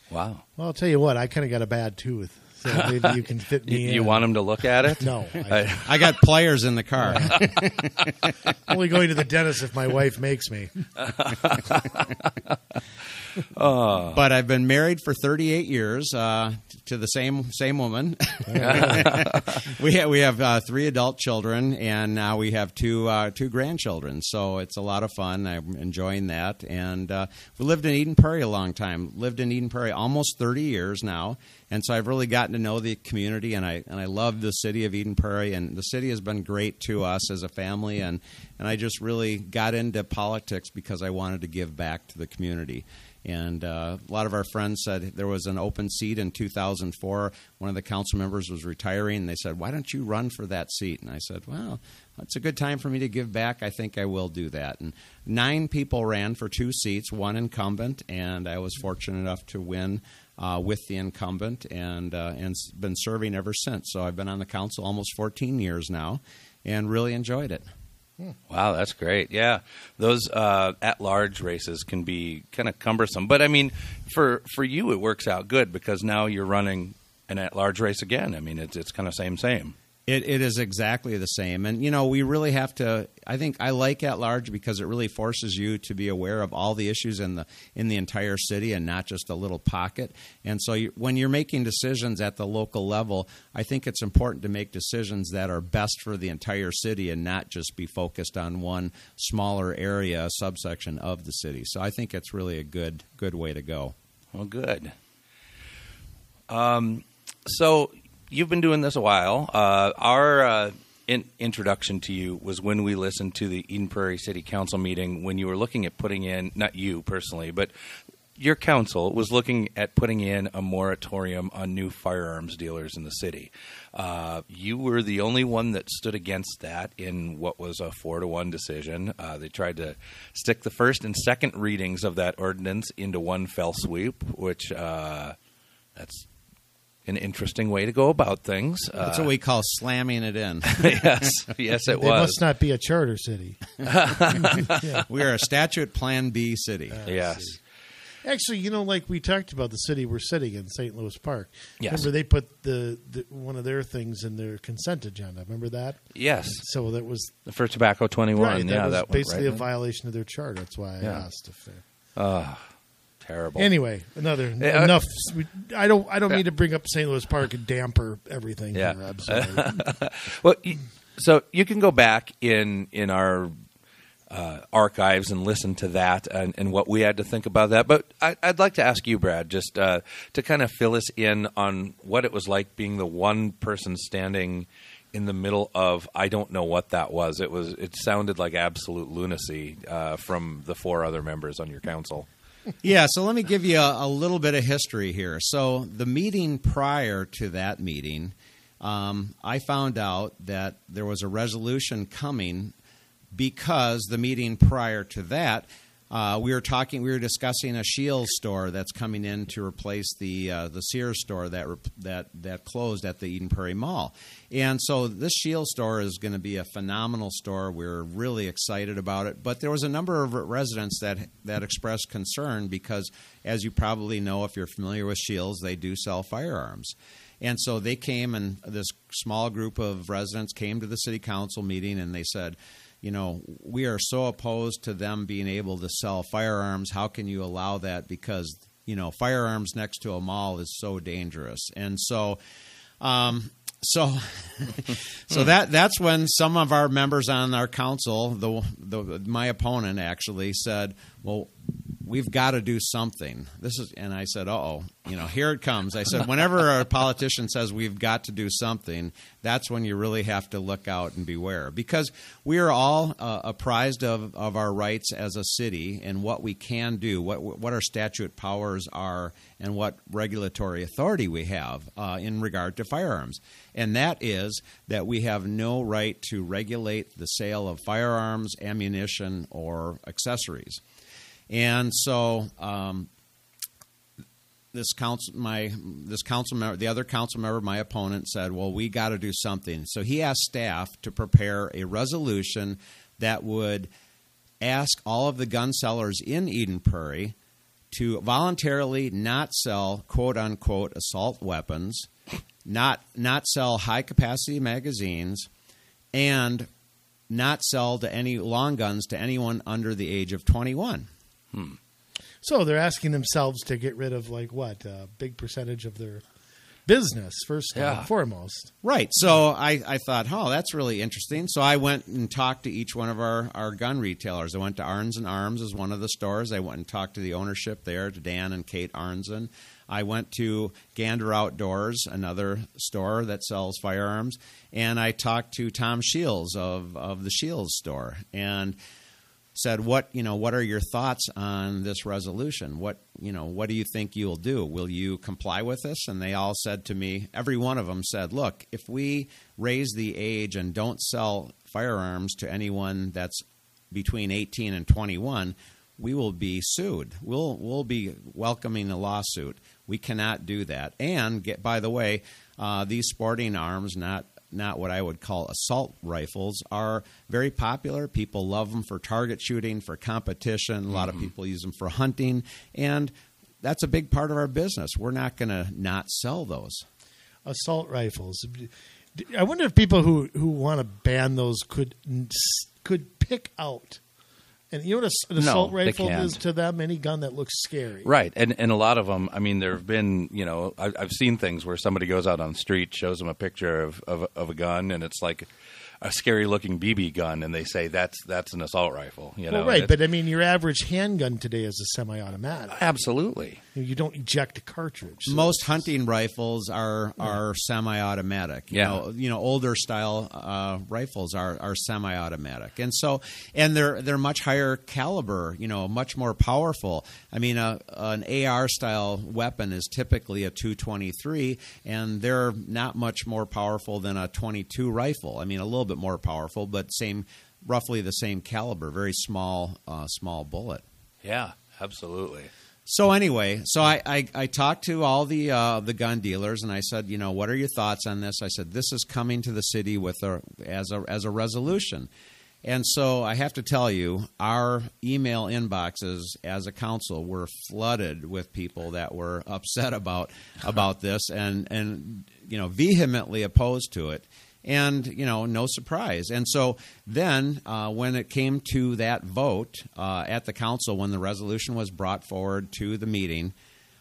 Wow. Well, I'll tell you what, I kind of got a bad tooth. So maybe you can fit me you, in. You want them to look at it? No. I, I got pliers in the car. Only going to the dentist if my wife makes me. Oh. But I've been married for thirty-eight years uh, to the same same woman. we have, we have uh, three adult children, and now we have two uh, two grandchildren. So it's a lot of fun. I'm enjoying that. And uh, we lived in Eden Prairie a long time. Lived in Eden Prairie almost thirty years now. And so I've really gotten to know the community, and I and I love the city of Eden Prairie, and the city has been great to us as a family, and, and I just really got into politics because I wanted to give back to the community. And uh, a lot of our friends said there was an open seat in two thousand four. One of the council members was retiring, and they said, why don't you run for that seat? And I said, well, it's a good time for me to give back. I think I will do that. And nine people ran for two seats, one incumbent, and I was fortunate enough to win Uh, with the incumbent, and uh, and been serving ever since. So I've been on the council almost fourteen years now, and really enjoyed it. Wow, that's great. Yeah, those uh, at-large races can be kind of cumbersome, but I mean, for for you, it works out good because now you're running an at-large race again. I mean, it's it's kind of same same. It, it is exactly the same. And, you know, we really have to – I think I like at-large because it really forces you to be aware of all the issues in the in the entire city and not just a little pocket. And so you, when you're making decisions at the local level, I think it's important to make decisions that are best for the entire city and not just be focused on one smaller area, subsection of the city. So I think it's really a good good way to go. Well, good. Um, so – You've been doing this a while. Uh, our uh, in- introduction to you was when we listened to the Eden Prairie City Council meeting when you were looking at putting in, not you personally, but your council was looking at putting in a moratorium on new firearms dealers in the city. Uh, you were the only one that stood against that in what was a four to one decision. Uh, they tried to stick the first and second readings of that ordinance into one fell swoop, which uh, that's... an interesting way to go about things. That's uh, what we call slamming it in. yes, yes, it they was. They must not be a charter city. yeah. We are a statute Plan B city. Uh, yes. City. Actually, you know, like we talked about the city we're sitting in, Saint Louis Park. Yes. Remember they put the, the one of their things in their consent agenda. Remember that? Yes. So that was – for Tobacco twenty-one. Right, that yeah, was that basically right a violation of their charter. That's why I yeah. asked if they uh, – terrible. Anyway, another uh, enough. I don't. I don't yeah. mean to bring up Saint Louis Park and damper everything. Yeah. Here, I'm sorry. Well, so you can go back in in our uh, archives and listen to that and, and what we had to think about that. But I, I'd like to ask you, Brad, just uh, to kind of fill us in on what it was like being the one person standing in the middle of I don't know what that was. It was. It sounded like absolute lunacy uh, from the four other members on your council. Yeah, so let me give you a, a little bit of history here. So the meeting prior to that meeting, um, I found out that there was a resolution coming because the meeting prior to that, uh, we were talking, we were discussing a Shields store that's coming in to replace the uh, the Sears store that re- that that closed at the Eden Prairie Mall, and so this Shields store is going to be a phenomenal store. We're really excited about it, but there was a number of residents that that expressed concern because, as you probably know, if you're familiar with Shields, they do sell firearms. And so they came, and this small group of residents came to the city council meeting, and they said, you know, we are so opposed to them being able to sell firearms. How can you allow that? Because, you know, firearms next to a mall is so dangerous. And so um, so so that that's when some of our members on our council, the, the my opponent actually said, well, we've got to do something. This is, and I said, uh-oh, you know, here it comes. I said, whenever a politician says we've got to do something, that's when you really have to look out and beware, because we are all uh, apprised of, of our rights as a city and what we can do, what what our statute powers are, and what regulatory authority we have uh, in regard to firearms. And that is that we have no right to regulate the sale of firearms, ammunition, or accessories. And so um, this council, my this council member, the other council member, my opponent, said, "Well, we got to do something." So he asked staff to prepare a resolution that would ask all of the gun sellers in Eden Prairie to voluntarily not sell "quote unquote" assault weapons, not not sell high capacity magazines, and not sell to any long guns to anyone under the age of twenty-one. Hmm. So they're asking themselves to get rid of, like, what, a big percentage of their business, first yeah. and foremost. Right. So I, I thought, oh, that's really interesting. So I went and talked to each one of our, our gun retailers. I went to Arns and Arms as one of the stores. I went and talked to the ownership there, to Dan and Kate Arnsen. I went to Gander Outdoors, another store that sells firearms, and I talked to Tom Shields of, of the Shields store, and said, what, you know, what are your thoughts on this resolution? What, you know, what do you think you'll do? Will you comply with this? And they all said to me, every one of them said, look, if we raise the age and don't sell firearms to anyone that's between eighteen and twenty-one, we will be sued. We'll, we'll be welcoming a lawsuit. We cannot do that. And get, by the way, uh, these sporting arms, not not what I would call assault rifles, are very popular. People love them for target shooting, for competition. A lot mm-hmm. of people use them for hunting. And that's a big part of our business. We're not going to not sell those. Assault rifles. I wonder if people who, who want to ban those could could pick out. And you know what an assault no, rifle is to them? Any gun that looks scary. Right. And and a lot of them, I mean, there have been, you know, I, I've seen things where somebody goes out on the street, shows them a picture of, of, of a gun, and it's like a scary-looking B B gun, and they say that's that's an assault rifle. You know? Well, right. But, I mean, your average handgun today is a semi-automatic. Absolutely. You don't eject a cartridge. So most hunting rifles are are yeah. semi-automatic. You yeah. know, you know, older style uh, rifles are, are semi-automatic, and so and they're they're much higher caliber. You know, much more powerful. I mean, a, an A R style weapon is typically a two twenty-three, and they're not much more powerful than a twenty-two rifle. I mean, a little bit more powerful, but same, roughly the same caliber. Very small, uh, small bullet. Yeah, absolutely. So anyway, so I, I, I talked to all the uh, the gun dealers, and I said, you know, what are your thoughts on this? I said, this is coming to the city with a as a as a resolution, and so I have to tell you, our email inboxes as a council were flooded with people that were upset about about this, and and you know, vehemently opposed to it. And, you know, no surprise. And so then uh, when it came to that vote uh, at the council, when the resolution was brought forward to the meeting,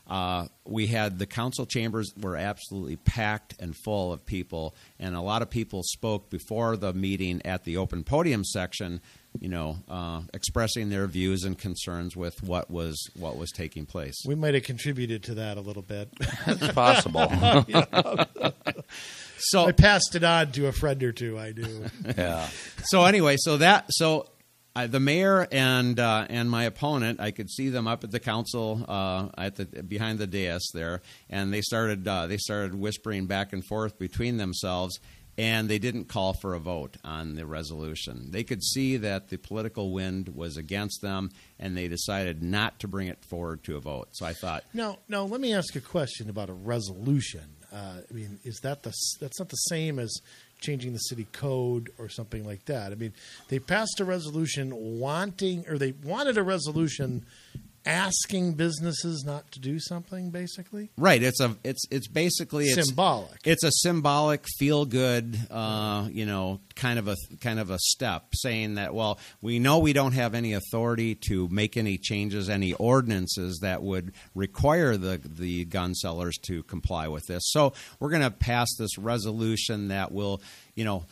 uh, we had the council chambers were absolutely packed and full of people. And a lot of people spoke before the meeting at the open podium section, you know, uh, expressing their views and concerns with what was what was taking place. We might have contributed to that a little bit. That's possible. Yeah. So I passed it on to a friend or two. I do. Yeah. So anyway, so that so I, the mayor and uh, and my opponent, I could see them up at the council uh, at the behind the dais there, and they started uh, they started whispering back and forth between themselves, and they didn't call for a vote on the resolution. They could see that the political wind was against them, and they decided not to bring it forward to a vote. So I thought, no, no. Let me ask a question about a resolution. Uh, I mean, is that the that's not the same as changing the city code or something like that? I mean, they passed a resolution wanting, or they wanted a resolution asking businesses not to do something, basically. Right. It's a it's it's basically it's, symbolic. It's a symbolic, feel good, uh, you know, kind of a kind of a step saying that, well, we know we don't have any authority to make any changes, any ordinances that would require the the gun sellers to comply with this. So we're going to pass this resolution that will, you know,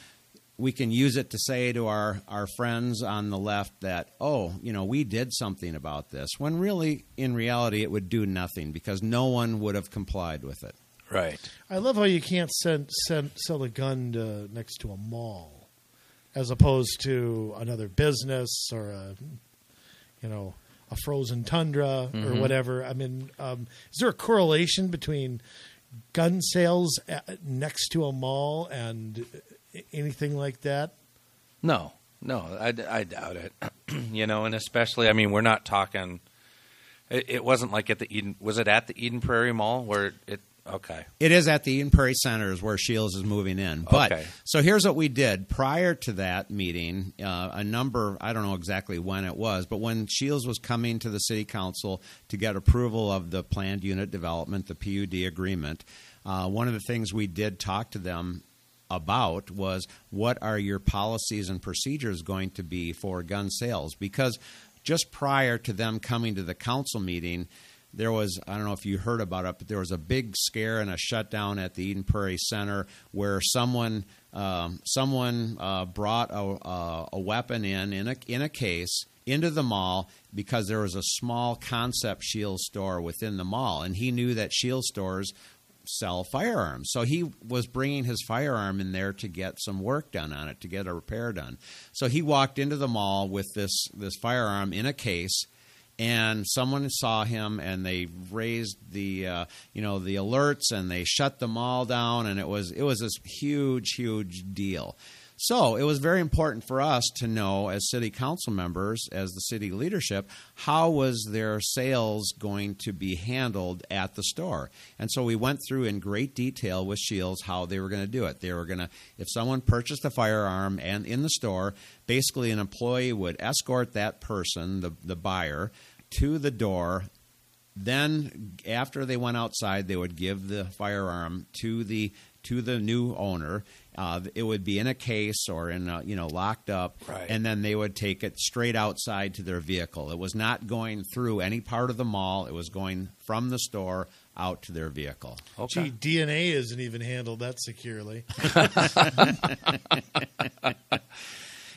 we can use it to say to our, our friends on the left that, oh, you know, we did something about this, when really, in reality, it would do nothing because no one would have complied with it. Right. I love how you can't send, send, sell a gun to, next to a mall as opposed to another business or, a, you know, a frozen tundra mm-hmm. or whatever. I mean, um, is there a correlation between gun sales at, next to a mall and – anything like that? No, no, I, I doubt it. You know, and especially, I mean, we're not talking. It, it wasn't like at the Eden. Was it at the Eden Prairie Mall where it? Okay, it is at the Eden Prairie Center is where Shields is moving in. But okay. So here's what we did prior to that meeting. Uh, a number, I don't know exactly when it was, but when Shields was coming to the city council to get approval of the planned unit development, the P U D agreement, uh, one of the things we did talk to them about was, what are your policies and procedures going to be for gun sales? Because just prior to them coming to the council meeting, there was, I don't know if you heard about it, but there was a big scare and a shutdown at the Eden Prairie Center where someone um, someone uh, brought a, uh, a weapon in in a, in a case into the mall because there was a small concept Shields store within the mall, and he knew that Shields stores sell firearms. So he was bringing his firearm in there to get some work done on it, to get a repair done. So he walked into the mall with this, this firearm in a case, and someone saw him, and they raised the, uh, you know, the alerts, and they shut the mall down. And it was, it was this huge, huge deal. So it was very important for us to know as city council members, as the city leadership, how was their sales going to be handled at the store. And so we went through in great detail with Shields how they were going to do it. They were going to, if someone purchased a firearm and in the store, basically an employee would escort that person, the, the buyer, to the door. Then after they went outside, they would give the firearm to the to the new owner. Uh, it would be in a case or in a, you know, locked up, right. And then they would take it straight outside to their vehicle. It was not going through any part of the mall. It was going from the store out to their vehicle. Okay. Gee, D N A isn't even handled that securely.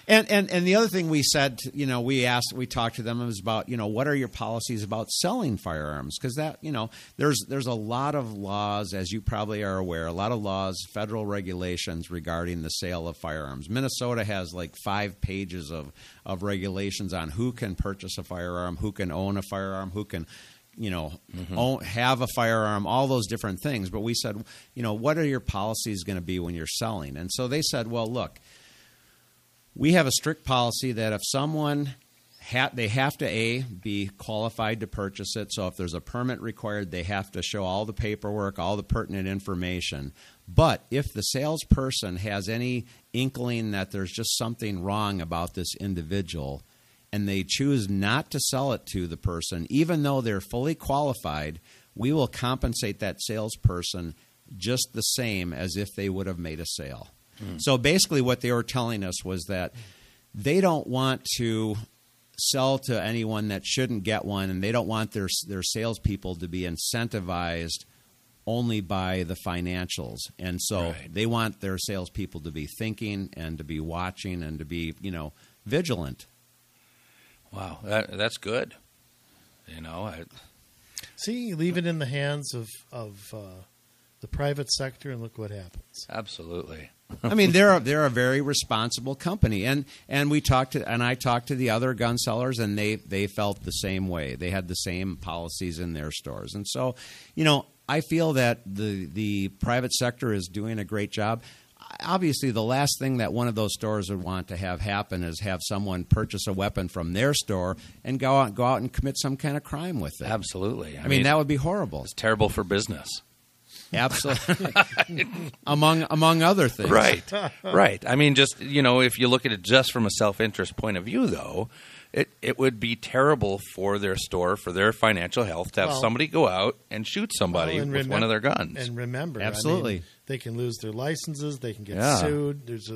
And, and and the other thing we said, you know, we asked, we talked to them was about, you know, what are your policies about selling firearms? Because that, you know, there's there's a lot of laws, as you probably are aware, a lot of laws, federal regulations regarding the sale of firearms. Minnesota has like five pages of, of regulations on who can purchase a firearm, who can own a firearm, who can, you know, mm-hmm. own, have a firearm, all those different things. But we said, you know, what are your policies going to be when you're selling? And so they said, well, look, we have a strict policy that if someone, ha- they have to, A, be qualified to purchase it. So if there's a permit required, they have to show all the paperwork, all the pertinent information. But if the salesperson has any inkling that there's just something wrong about this individual and they choose not to sell it to the person, even though they're fully qualified, we will compensate that salesperson just the same as if they would have made a sale. So basically what they were telling us was that they don't want to sell to anyone that shouldn't get one, and they don't want their their salespeople to be incentivized only by the financials. And so right. They want their salespeople to be thinking and to be watching and to be, you know, vigilant. Wow, that, that's good. You know, I... see, leave it in the hands of of uh, the private sector, and look what happens. Absolutely. I mean, they're a, they're a very responsible company, and and we talked to, and I talked to the other gun sellers, and they they felt the same way. They had the same policies in their stores, and so, you know, I feel that the the private sector is doing a great job. Obviously, the last thing that one of those stores would want to have happen is have someone purchase a weapon from their store and go out go out and commit some kind of crime with it. Absolutely, I, I mean, mean that would be horrible. It's terrible for business. Absolutely. among among other things. Right. Right. I mean, just, you know, if you look at it just from a self-interest point of view, though, it, it would be terrible for their store, for their financial health, to have well, somebody go out and shoot somebody well, and with remem- one of their guns. And remember, absolutely, I mean, they can lose their licenses, they can get yeah. sued. There's a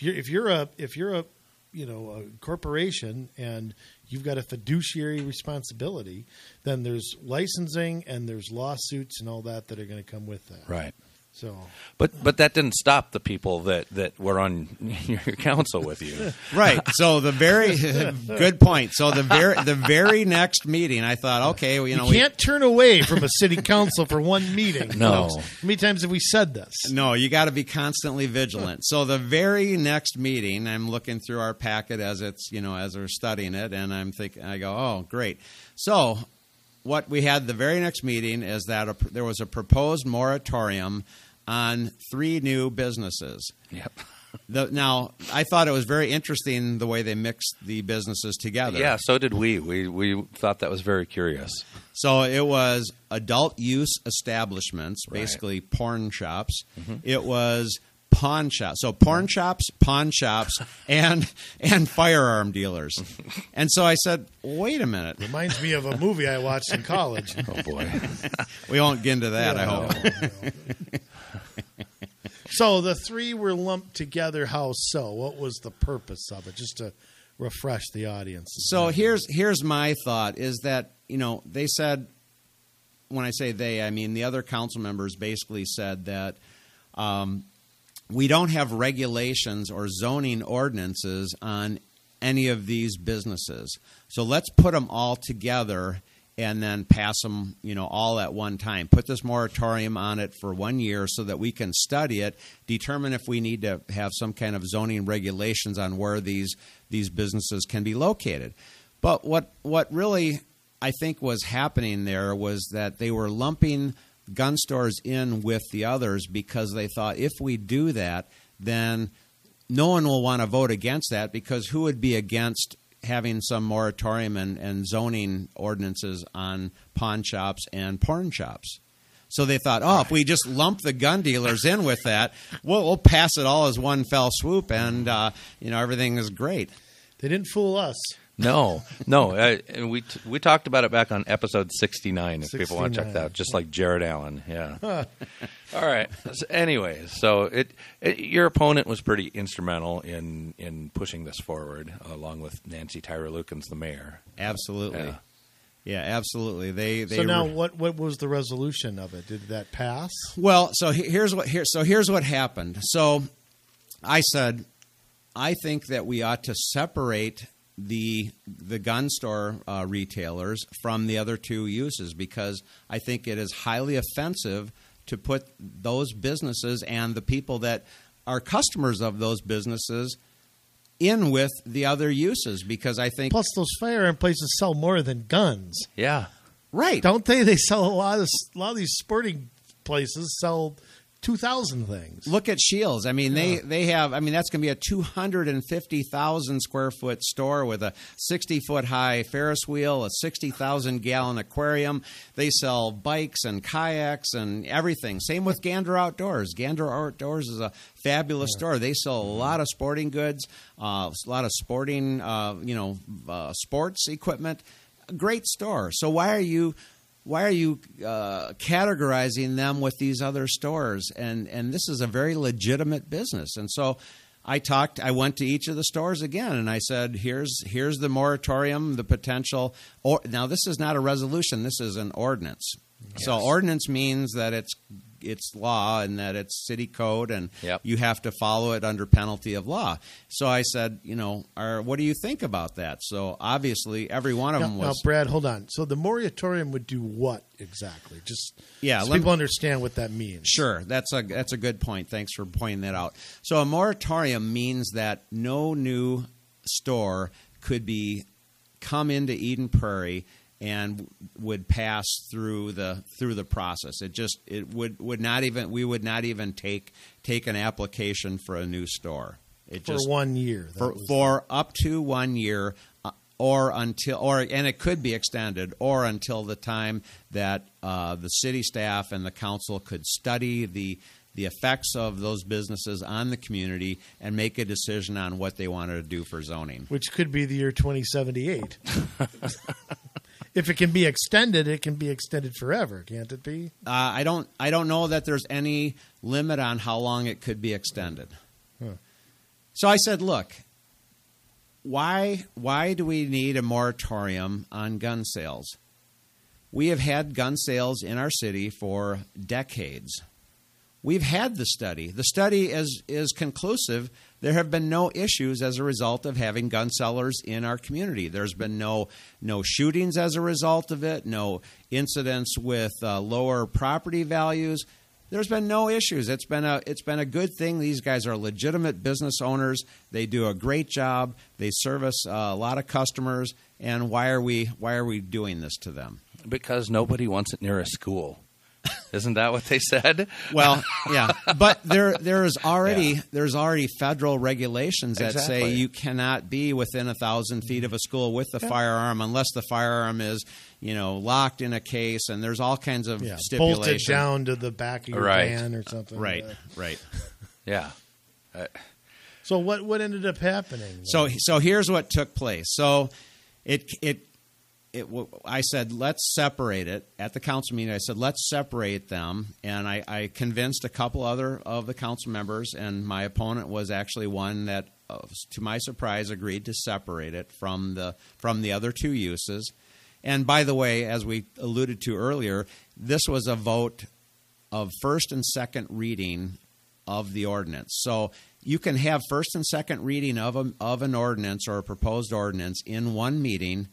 if you're if you're a if you're a you know a corporation and you've got a fiduciary responsibility, then there's licensing and there's lawsuits and all that that are going to come with that. Right. So, but but that didn't stop the people that, that were on your council with you, right? So the very good point. So the very the very next meeting, I thought, okay, well, you know, you can't we, turn away from a city council for one meeting. No, folks. How many times have we said this? No, you got to be constantly vigilant. So the very next meeting, I'm looking through our packet as it's you know as we're studying it, and I'm thinking, I go, oh, great. So what we had the very next meeting is that a, there was a proposed moratorium on three new businesses. Yep. The, now, I thought it was very interesting the way they mixed the businesses together. Yeah, so did we. We we thought that was very curious. So it was adult use establishments, basically right. porn shops. Mm-hmm. It was pawn shops. So porn shops, pawn shops, and and firearm dealers. And so I said, wait a minute. Reminds me of a movie I watched in college. Oh, boy. We won't get into that, no, I hope. No, no. So the three were lumped together. How so? What was the purpose of it? Just to refresh the audience. So here's here's my thought is that, you know, they said, when I say they, I mean the other council members basically said that um, – we don't have regulations or zoning ordinances on any of these businesses. So let's put them all together and then pass them, you know, all at one time. Put this moratorium on it for one year so that we can study it, determine if we need to have some kind of zoning regulations on where these these businesses can be located. But what what really I think was happening there was that they were lumping gun stores in with the others because they thought if we do that, then no one will want to vote against that, because who would be against having some moratorium and, and zoning ordinances on pawn shops and porn shops? So they thought, oh, if we just lump the gun dealers in with that, we'll, we'll pass it all as one fell swoop, and uh, you know everything is great. They didn't fool us. No, no. Uh, and we t- we talked about it back on episode sixty-nine, if sixty-nine. People want to check that out, just like Jared Allen. Yeah. All right. So anyway, so it, it your opponent was pretty instrumental in, in pushing this forward, along with Nancy Tyra-Lukens, the mayor. Absolutely. Yeah, yeah absolutely. They, they So now were... what, what was the resolution of it? Did that pass? Well, so here's what here so here's what happened. So I said, I think that we ought to separate the the gun store uh, retailers from the other two uses, because I think it is highly offensive to put those businesses and the people that are customers of those businesses in with the other uses, because I think... Plus, those firearm places sell more than guns. Yeah. Right. Don't they? They sell a lot of, a lot of these sporting places sell... two thousand things. Look at Shields. I mean, yeah. they, they have, I mean, that's going to be a two hundred fifty thousand square foot store with a sixty foot high Ferris wheel, a sixty thousand gallon aquarium. They sell bikes and kayaks and everything. Same with Gander Outdoors. Gander Outdoors is a fabulous yeah. store. They sell a lot of sporting goods, uh, a lot of sporting, uh, you know, uh, sports equipment. A great store. So why are you... Why are you uh, categorizing them with these other stores? And and this is a very legitimate business. And so I talked. I went to each of the stores again, and I said, "Here's here's the moratorium, the potential." Or, now this is not a resolution. This is an ordinance. Yes. So ordinance means that it's it's law and that it's city code, and yep. you have to follow it under penalty of law. So I said, you know, or what do you think about that? So obviously every one of now, them was... Now, Brad, hold on. So the moratorium would do what exactly? Just yeah, so let people me, understand what that means. Sure. That's a, that's a good point. Thanks for pointing that out. So a moratorium means that no new store could be come into Eden Prairie and would pass through the through the process. It just it would, would not even we would not even take take an application for a new store. It for just, one year for, for up to one year, uh, or until or and it could be extended or until the time that uh, the city staff and the council could study the the effects of those businesses on the community and make a decision on what they wanted to do for zoning, which could be the year twenty seventy-eight. If it can be extended, it can be extended forever, can't it be? Uh, I don't. I don't know that there's any limit on how long it could be extended. Huh. So I said, look, why why do we need a moratorium on gun sales? We have had gun sales in our city for decades. We've had the study. The study is, is conclusive. There have been no issues as a result of having gun sellers in our community. There's been no no shootings as a result of it, no incidents with uh, lower property values. There's been no issues. It's been a it's been a good thing. These guys are legitimate business owners. They do a great job. They service uh, a lot of customers. And why are we why are we doing this to them? Because nobody wants it near a school. Isn't that what they said? Well, yeah, but there there is already yeah. there's already federal regulations that exactly. say you cannot be within a thousand feet of a school with the yeah. firearm unless the firearm is, you know, locked in a case, and there's all kinds of yeah. stipulations. Bolted down to the back of your right. van or something. Right, like that. right, yeah. Uh, so what what ended up happening? So so here's what took place. So it it. It, I said, let's separate it. At the council meeting, I said, let's separate them. And I, I convinced a couple other of the council members, and my opponent was actually one that, uh, to my surprise, agreed to separate it from the from the other two uses. And by the way, as we alluded to earlier, this was a vote of first and second reading of the ordinance. So you can have first and second reading of, a, of an ordinance or a proposed ordinance in one meeting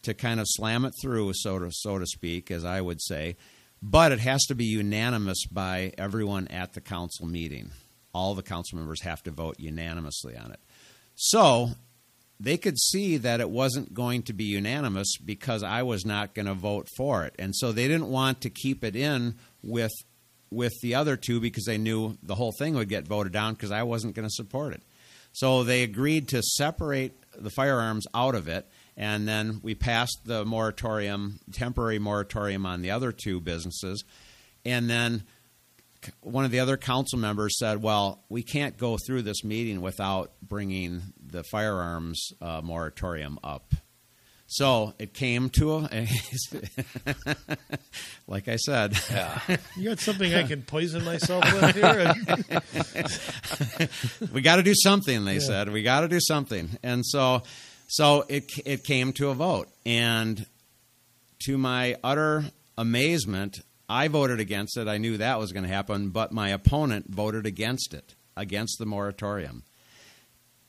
to kind of slam it through, so to, so to speak, as I would say. But it has to be unanimous by everyone at the council meeting. All the council members have to vote unanimously on it. So they could see that it wasn't going to be unanimous because I was not going to vote for it. And so they didn't want to keep it in with, with the other two because they knew the whole thing would get voted down because I wasn't going to support it. So they agreed to separate the firearms out of it. And then we passed the moratorium, temporary moratorium on the other two businesses. And then one of the other council members said, well, we can't go through this meeting without bringing the firearms uh, moratorium up. So it came to a, like I said. Yeah. You got something I can poison myself with here? We got to do something, they yeah. said. We got to do something. And so... So it it came to a vote, and to my utter amazement, I voted against it. I knew that was going to happen, but my opponent voted against it, against the moratorium.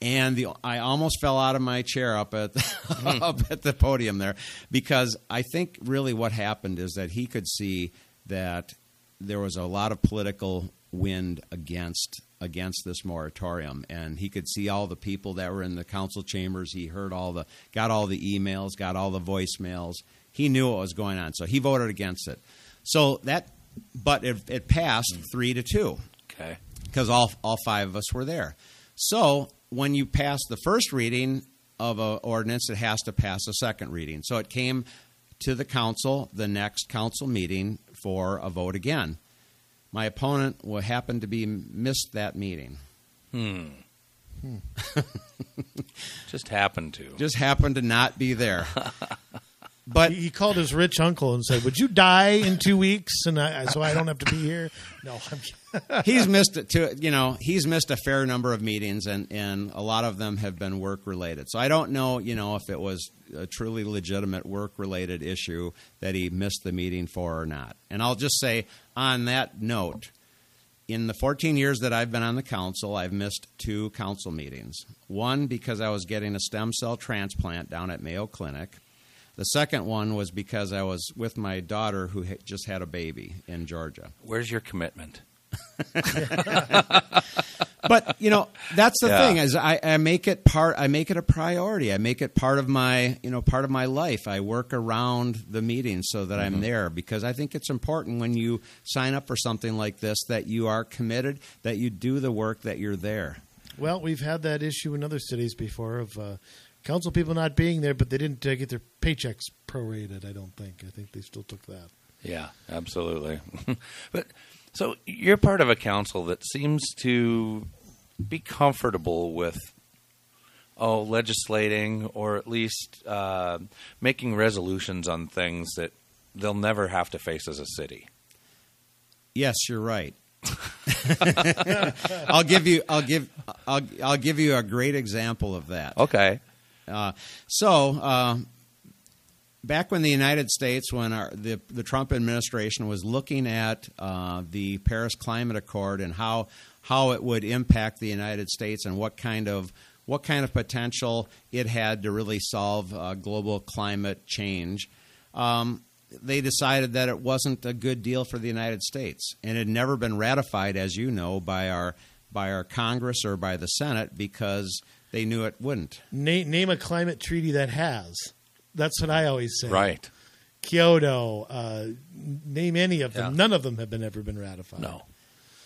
And the I almost fell out of my chair up at the, mm. up at the podium there, because I think really what happened is that he could see that there was a lot of political wind against against this moratorium, and he could see all the people that were in the council chambers. He heard all the, got all the emails, got all the voicemails. He knew what was going on, so he voted against it. So that, but it, it passed three to two, okay, because all all five of us were there. So when you pass the first reading of an ordinance, it has to pass a second reading. So it came to the council, the next council meeting, for a vote again. My opponent will happen to be missed that meeting. Hmm. hmm. Just happened to. Just happened to not be there. But he called his rich uncle and said, "Would you die in two weeks, and I, so I don't have to be here?" No, I'm kidding. He's missed it too. You know, he's missed a fair number of meetings, and and a lot of them have been work related. So I don't know, you know, if it was a truly legitimate work related issue that he missed the meeting for or not. And I'll just say, on that note, in the fourteen years that I've been on the council, I've missed two council meetings. One because I was getting a stem cell transplant down at Mayo Clinic. The second one was because I was with my daughter who ha- just had a baby in Georgia. Where's your commitment? But, you know, that's the yeah. thing is I, I make it part I make it a priority. I make it part of my, you know, part of my life. I work around the meetings so that mm-hmm. I'm there, because I think it's important when you sign up for something like this that you are committed, that you do the work, that you're there. Well, we've had that issue in other cities before of uh, council people not being there, but they didn't uh, get their paychecks prorated, I don't think. I think they still took that. Yeah, absolutely. But so you're part of a council that seems to be comfortable with, oh, legislating or at least uh, making resolutions on things that they'll never have to face as a city. Yes, you're right. I'll give you. I'll give. I'll. I'll give you a great example of that. Okay. Uh, so. Uh, back when the United States, when our, the, the Trump administration was looking at uh, the Paris Climate Accord and how how it would impact the United States and what kind of what kind of potential it had to really solve uh, global climate change, um, they decided that it wasn't a good deal for the United States, and it had never been ratified, as you know, by our by our Congress or by the Senate because they knew it wouldn't. Name, name a climate treaty that has. That's what I always say. Right. Kyoto, uh, name any of them. Yeah. None of them have been ever been ratified. No.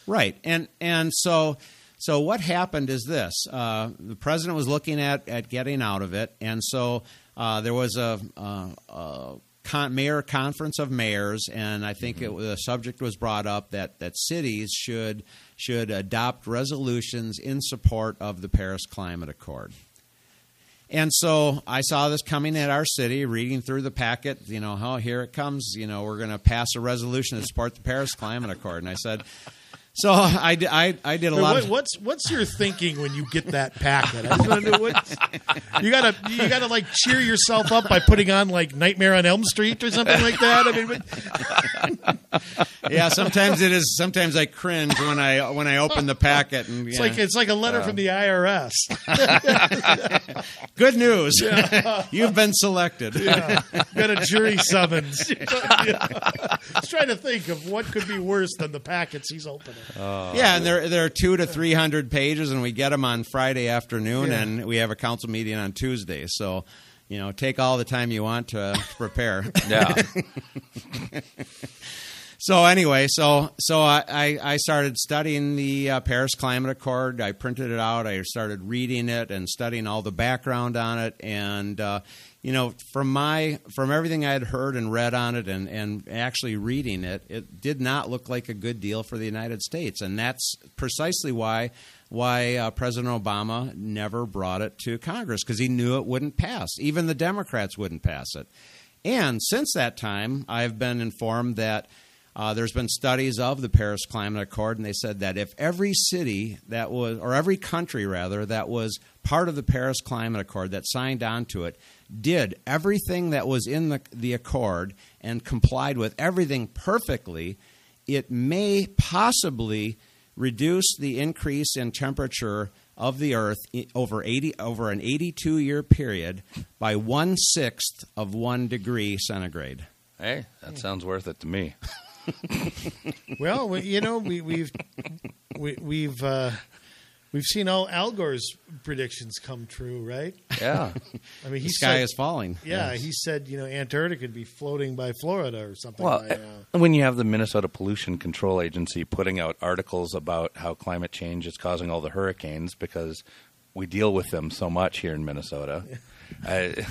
Right. And and so so what happened is this. Uh, the president was looking at, at getting out of it, and so uh, there was a, a, a con- mayor conference of mayors, and I think mm-hmm. it, the subject was brought up that, that cities should should adopt resolutions in support of the Paris Climate Accord. And so I saw this coming at our city, reading through the packet, you know, oh, here it comes, you know, we're going to pass a resolution to support the Paris Climate Accord. And I said, so I, I, I did a lot what, of... What's, what's your thinking when you get that packet? I don't know what, you gotta you gotta like cheer yourself up by putting on like Nightmare on Elm Street or something like that. I mean, but... yeah, sometimes it is. Sometimes I cringe when I when I open the packet, and it's know. like it's like a letter uh, from the I R S. Good news, yeah. You've been selected. Yeah. Got a jury summons. Yeah. I was trying to think of what could be worse than the packets he's opening. Uh, yeah, and they're, they're two to three hundred pages, and we get them on Friday afternoon, yeah. and we have a council meeting on Tuesday. So, you know, take all the time you want to prepare. Yeah. So anyway, so so I, I started studying the uh, Paris Climate Accord. I printed it out. I started reading it and studying all the background on it, and uh, you know, from my from everything I had heard and read on it, and, and actually reading it, it did not look like a good deal for the United States, and that's precisely why why uh, President Obama never brought it to Congress, because he knew it wouldn't pass. Even the Democrats wouldn't pass it. And since that time, I've been informed that. Uh, there's been studies of the Paris Climate Accord, and they said that if every city that was, or every country rather, that was part of the Paris Climate Accord that signed on to it, did everything that was in the, the accord and complied with everything perfectly, it may possibly reduce the increase in temperature of the Earth over eighty over an eighty-two year period by one sixth of one degree centigrade. Hey, that sounds worth it to me. Well, you know, we, we've we, we've uh, we've seen all Al Gore's predictions come true, right? Yeah, I mean, he the sky said, is falling. Yeah, yes. He said, you know, Antarctica could be floating by Florida or something. Well, by, uh, when you have the Minnesota Pollution Control Agency putting out articles about how climate change is causing all the hurricanes because we deal with them so much here in Minnesota. I,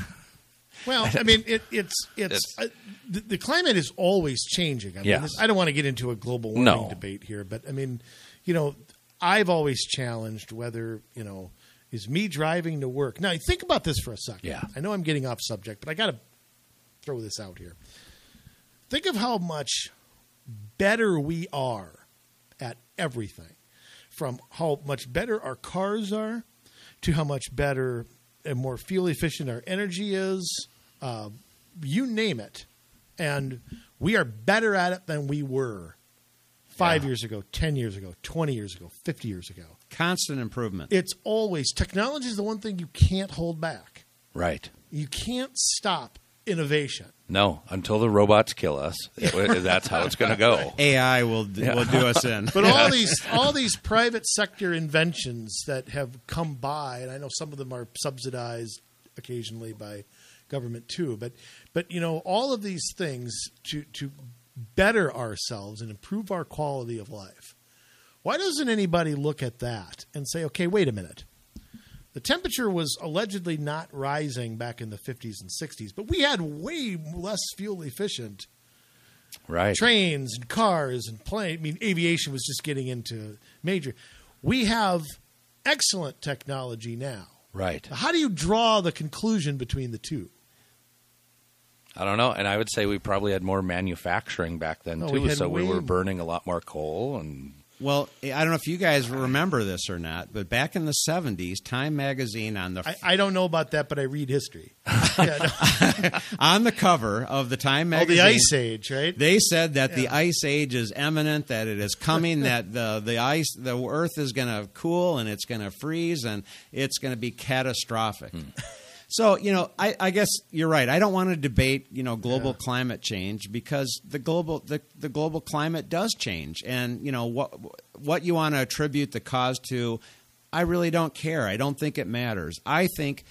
Well, I mean, it, it's it's, it's uh, the, the climate is always changing. I mean, yes. this, I don't want to get into a global warming no. debate here, but I mean, you know, I've always challenged whether, you know, is me driving to work. Now, think about this for a second. Yeah. I know I'm getting off subject, but I got to throw this out here. Think of how much better we are at everything, from how much better our cars are to how much better and more fuel efficient our energy is, uh, you name it. And we are better at it than we were five yeah. years ago, ten years ago, twenty years ago, fifty years ago. Constant improvement. It's always, technology is the one thing you can't hold back. Right. You can't stop innovation. No, until the robots kill us, it, that's how it's going to go. A I will yeah. will do us in. But yeah. all these all these private sector inventions that have come by, and I know some of them are subsidized occasionally by government too. But but you know, all of these things to to better ourselves and improve our quality of life. Why doesn't anybody look at that and say, okay, wait a minute? The temperature was allegedly not rising back in the fifties and sixties, but we had way less fuel-efficient right. trains and cars and planes. I mean, aviation was just getting into major. We have excellent technology now. Right. How do you draw the conclusion between the two? I don't know, and I would say we probably had more manufacturing back then, no, too, we so we were burning a lot more coal and... Well, I don't know if you guys remember this or not, but back in the seventies, Time magazine on the... F- I, I don't know about that, but I read history. Yeah, no. On the cover of the Time magazine... Oh, the Ice Age, right? They said that yeah. the Ice Age is imminent, that it is coming, that the, the ice, the Earth is going to cool and it's going to freeze and it's going to be catastrophic. Hmm. So, you know, I, I guess you're right. I don't want to debate, you know, global yeah. climate change, because the global the, the global climate does change. And, you know, what what you want to attribute the cause to, I really don't care. I don't think it matters. I think,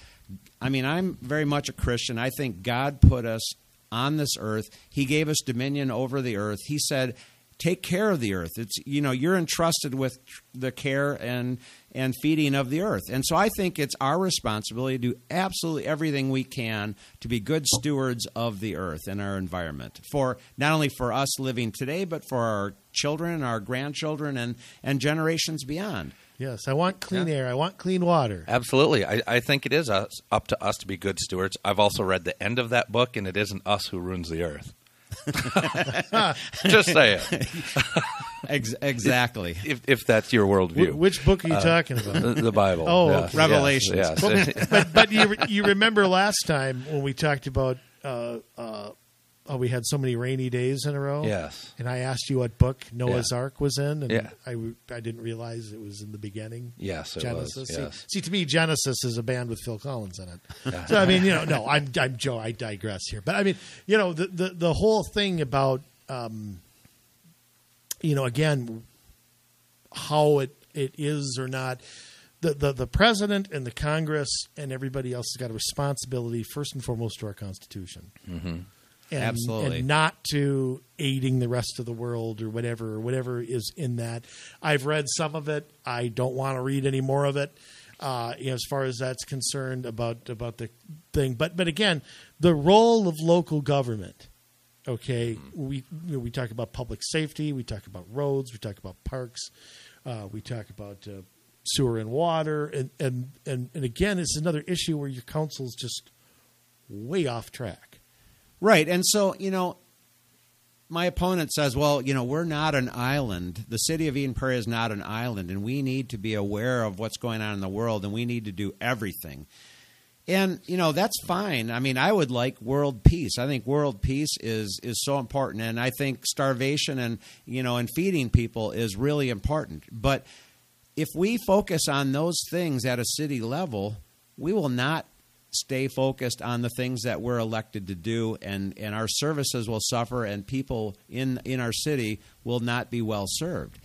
I mean, I'm very much a Christian. I think God put us on this earth. He gave us dominion over the earth. He said, take care of the earth. It's, you know, you're entrusted with the care and and feeding of the earth. And so I think it's our responsibility to do absolutely everything we can to be good stewards of the earth and our environment, for not only for us living today, but for our children, our grandchildren, and, and generations beyond. Yes, I want clean yeah. air. I want clean water. Absolutely. I, I think it is us, up to us to be good stewards. I've also read the end of that book, and it isn't us who ruins the earth. Just say it. Exactly. If, if that's your worldview. Which book are you uh, talking about? The Bible. Oh, yes. Okay. Revelations. Yes, yes. But, but you, you remember last time when we talked about uh, uh, oh, we had so many rainy days in a row? Yes. And I asked you what book Noah's yeah. Ark was in, and yeah. I, I didn't realize it was in the beginning. Yes, it Genesis. Was. Yes. See, see, to me, Genesis is a band with Phil Collins in it. So, I mean, you know, no, I'm, I'm Joe. I digress here. But, I mean, you know, the, the, the whole thing about... Um, you know, again, how it, it is or not, the, the the president and the Congress and everybody else has got a responsibility, first and foremost, to our Constitution. Mm-hmm. And, Absolutely. And not to aiding the rest of the world or whatever, or whatever is in that. I've read some of it. I don't want to read any more of it, uh, you know, as far as that's concerned about, about the thing. But, but again, the role of local government. Okay, we we talk about public safety, we talk about roads, we talk about parks, uh, we talk about uh, sewer and water, and, and, and, and again, it's another issue where your council's just way off track. Right, and so, you know, my opponent says, well, you know, we're not an island. The city of Eden Prairie is not an island, and we need to be aware of what's going on in the world, and we need to do everything. And, you know, that's fine. I mean, I would like world peace. I think world peace is is so important. And I think starvation and, you know, and feeding people is really important. But if we focus on those things at a city level, we will not stay focused on the things that we're elected to do. And, and our services will suffer, and people in, in our city will not be well served.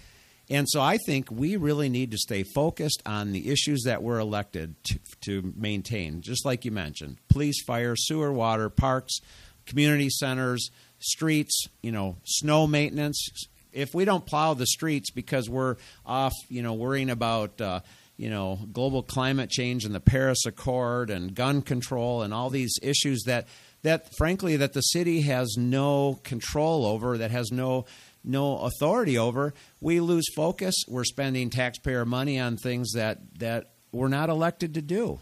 And so I think we really need to stay focused on the issues that we're elected to, to maintain, just like you mentioned, police, fire, sewer, water, parks, community centers, streets, you know, snow maintenance. If we don't plow the streets because we're off, you know, worrying about, uh, you know, global climate change and the Paris Accord and gun control and all these issues that, that frankly, that the city has no control over, that has no no authority over, we lose focus. We're spending taxpayer money on things that, that we're not elected to do.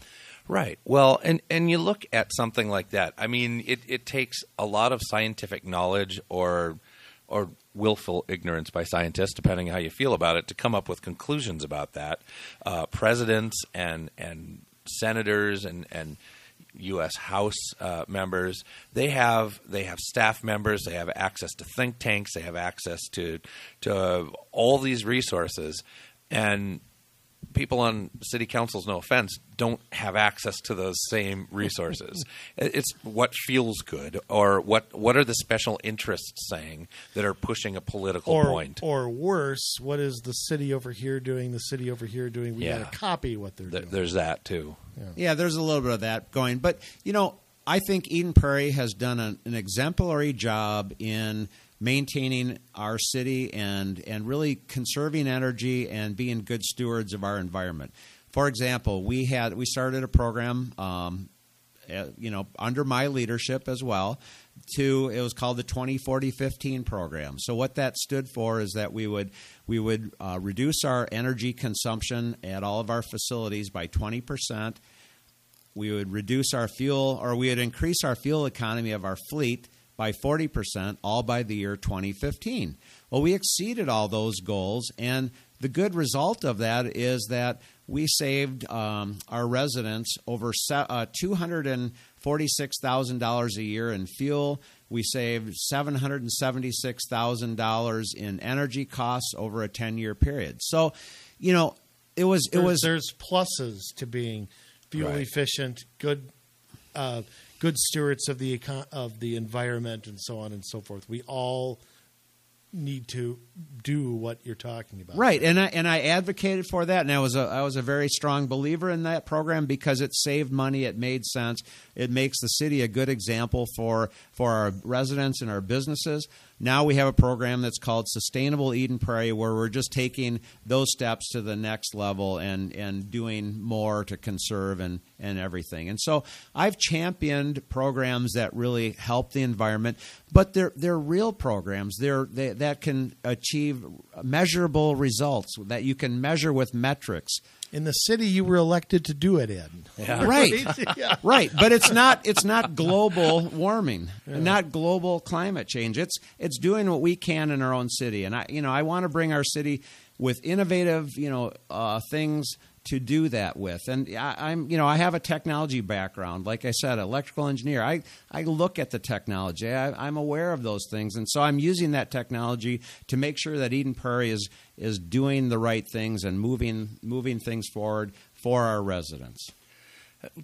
Right. Well, and, and you look at something like that. I mean, it, it takes a lot of scientific knowledge or or willful ignorance by scientists, depending on how you feel about it, to come up with conclusions about that. Uh, presidents and and senators and and U S House uh, members, they have they have staff members, they have access to think tanks, they have access to to all these resources, and people on city councils, no offense, don't have access to those same resources. It's what feels good, or what what are the special interests saying that are pushing a political or, point? Or worse, what is the city over here doing, the city over here doing? We yeah. got to copy what they're Th- doing. There's that, too. Yeah. yeah, there's a little bit of that going. But, you know, I think Eden Prairie has done an, an exemplary job in maintaining our city and and really conserving energy and being good stewards of our environment. For example, we had we started a program, um, uh, you know, under my leadership as well. To it was called the twenty forty fifteen program. So what that stood for is that we would we would uh, reduce our energy consumption at all of our facilities by twenty percent. We would reduce our fuel, or we would increase our fuel economy of our fleet by forty percent, all by the year twenty fifteen. Well, we exceeded all those goals, and the good result of that is that we saved um, our residents over uh, two hundred forty-six thousand dollars a year in fuel. We saved seven hundred seventy-six thousand dollars in energy costs over a ten-year period. So, you know, it was it there's, was there's pluses to being fuel right. efficient, good, uh, good stewards of the econ of the environment, and so on and so forth. We all need to do what you're talking about, right? And I and I advocated for that, and I was a I was a very strong believer in that program because it saved money, it made sense, it makes the city a good example for for our residents and our businesses. Now we have a program that's called Sustainable Eden Prairie, where we're just taking those steps to the next level and and doing more to conserve and and everything. And so I've championed programs that really help the environment, but they're they're real programs. They're they, that that can achieve measurable results that you can measure with metrics. In the city you were elected to do it in. Yeah. Right. yeah. Right. But it's not it's not global warming, yeah. not global climate change. It's it's doing what we can in our own city. And I you know, I want to bring our city with innovative, you know, uh, things to do that with. And I, I'm, you know, I have a technology background. Like I said, electrical engineer. I, I look at the technology. I, I'm aware of those things. And so I'm using that technology to make sure that Eden Prairie is, is doing the right things and moving, moving things forward for our residents.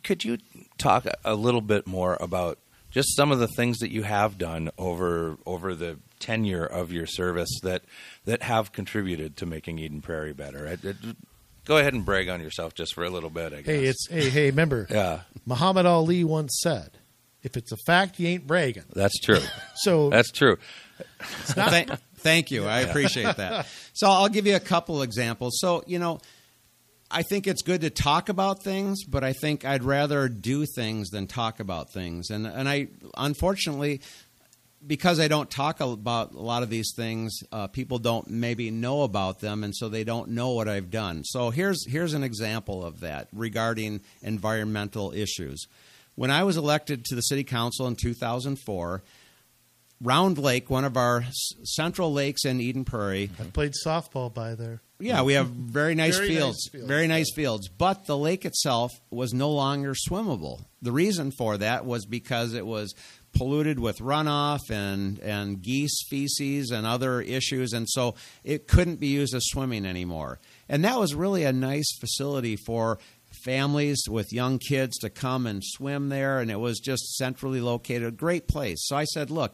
Could you talk a little bit more about just some of the things that you have done over, over the tenure of your service that, that have contributed to making Eden Prairie better? It, it, Go ahead and brag on yourself just for a little bit, I guess. Hey, it's, hey, hey, remember, yeah. Muhammad Ali once said, if it's a fact, you ain't bragging. That's true. so That's true. It's not Th thank you. I appreciate that. So I'll give you a couple examples. So, you know, I think it's good to talk about things, but I think I'd rather do things than talk about things. And, and I, unfortunately, because I don't talk about a lot of these things, uh, people don't maybe know about them, and so they don't know what I've done. So here's, here's an example of that regarding environmental issues. When I was elected to the city council in two thousand four, Round Lake, one of our central lakes in Eden Prairie. I played softball by there. Yeah, we have very nice very fields, nice fields, very nice yeah. fields. But the lake itself was no longer swimmable. The reason for that was because it was polluted with runoff and, and geese feces and other issues. And so it couldn't be used as swimming anymore. And that was really a nice facility for families with young kids to come and swim there. And it was just centrally located, a great place. So I said, look,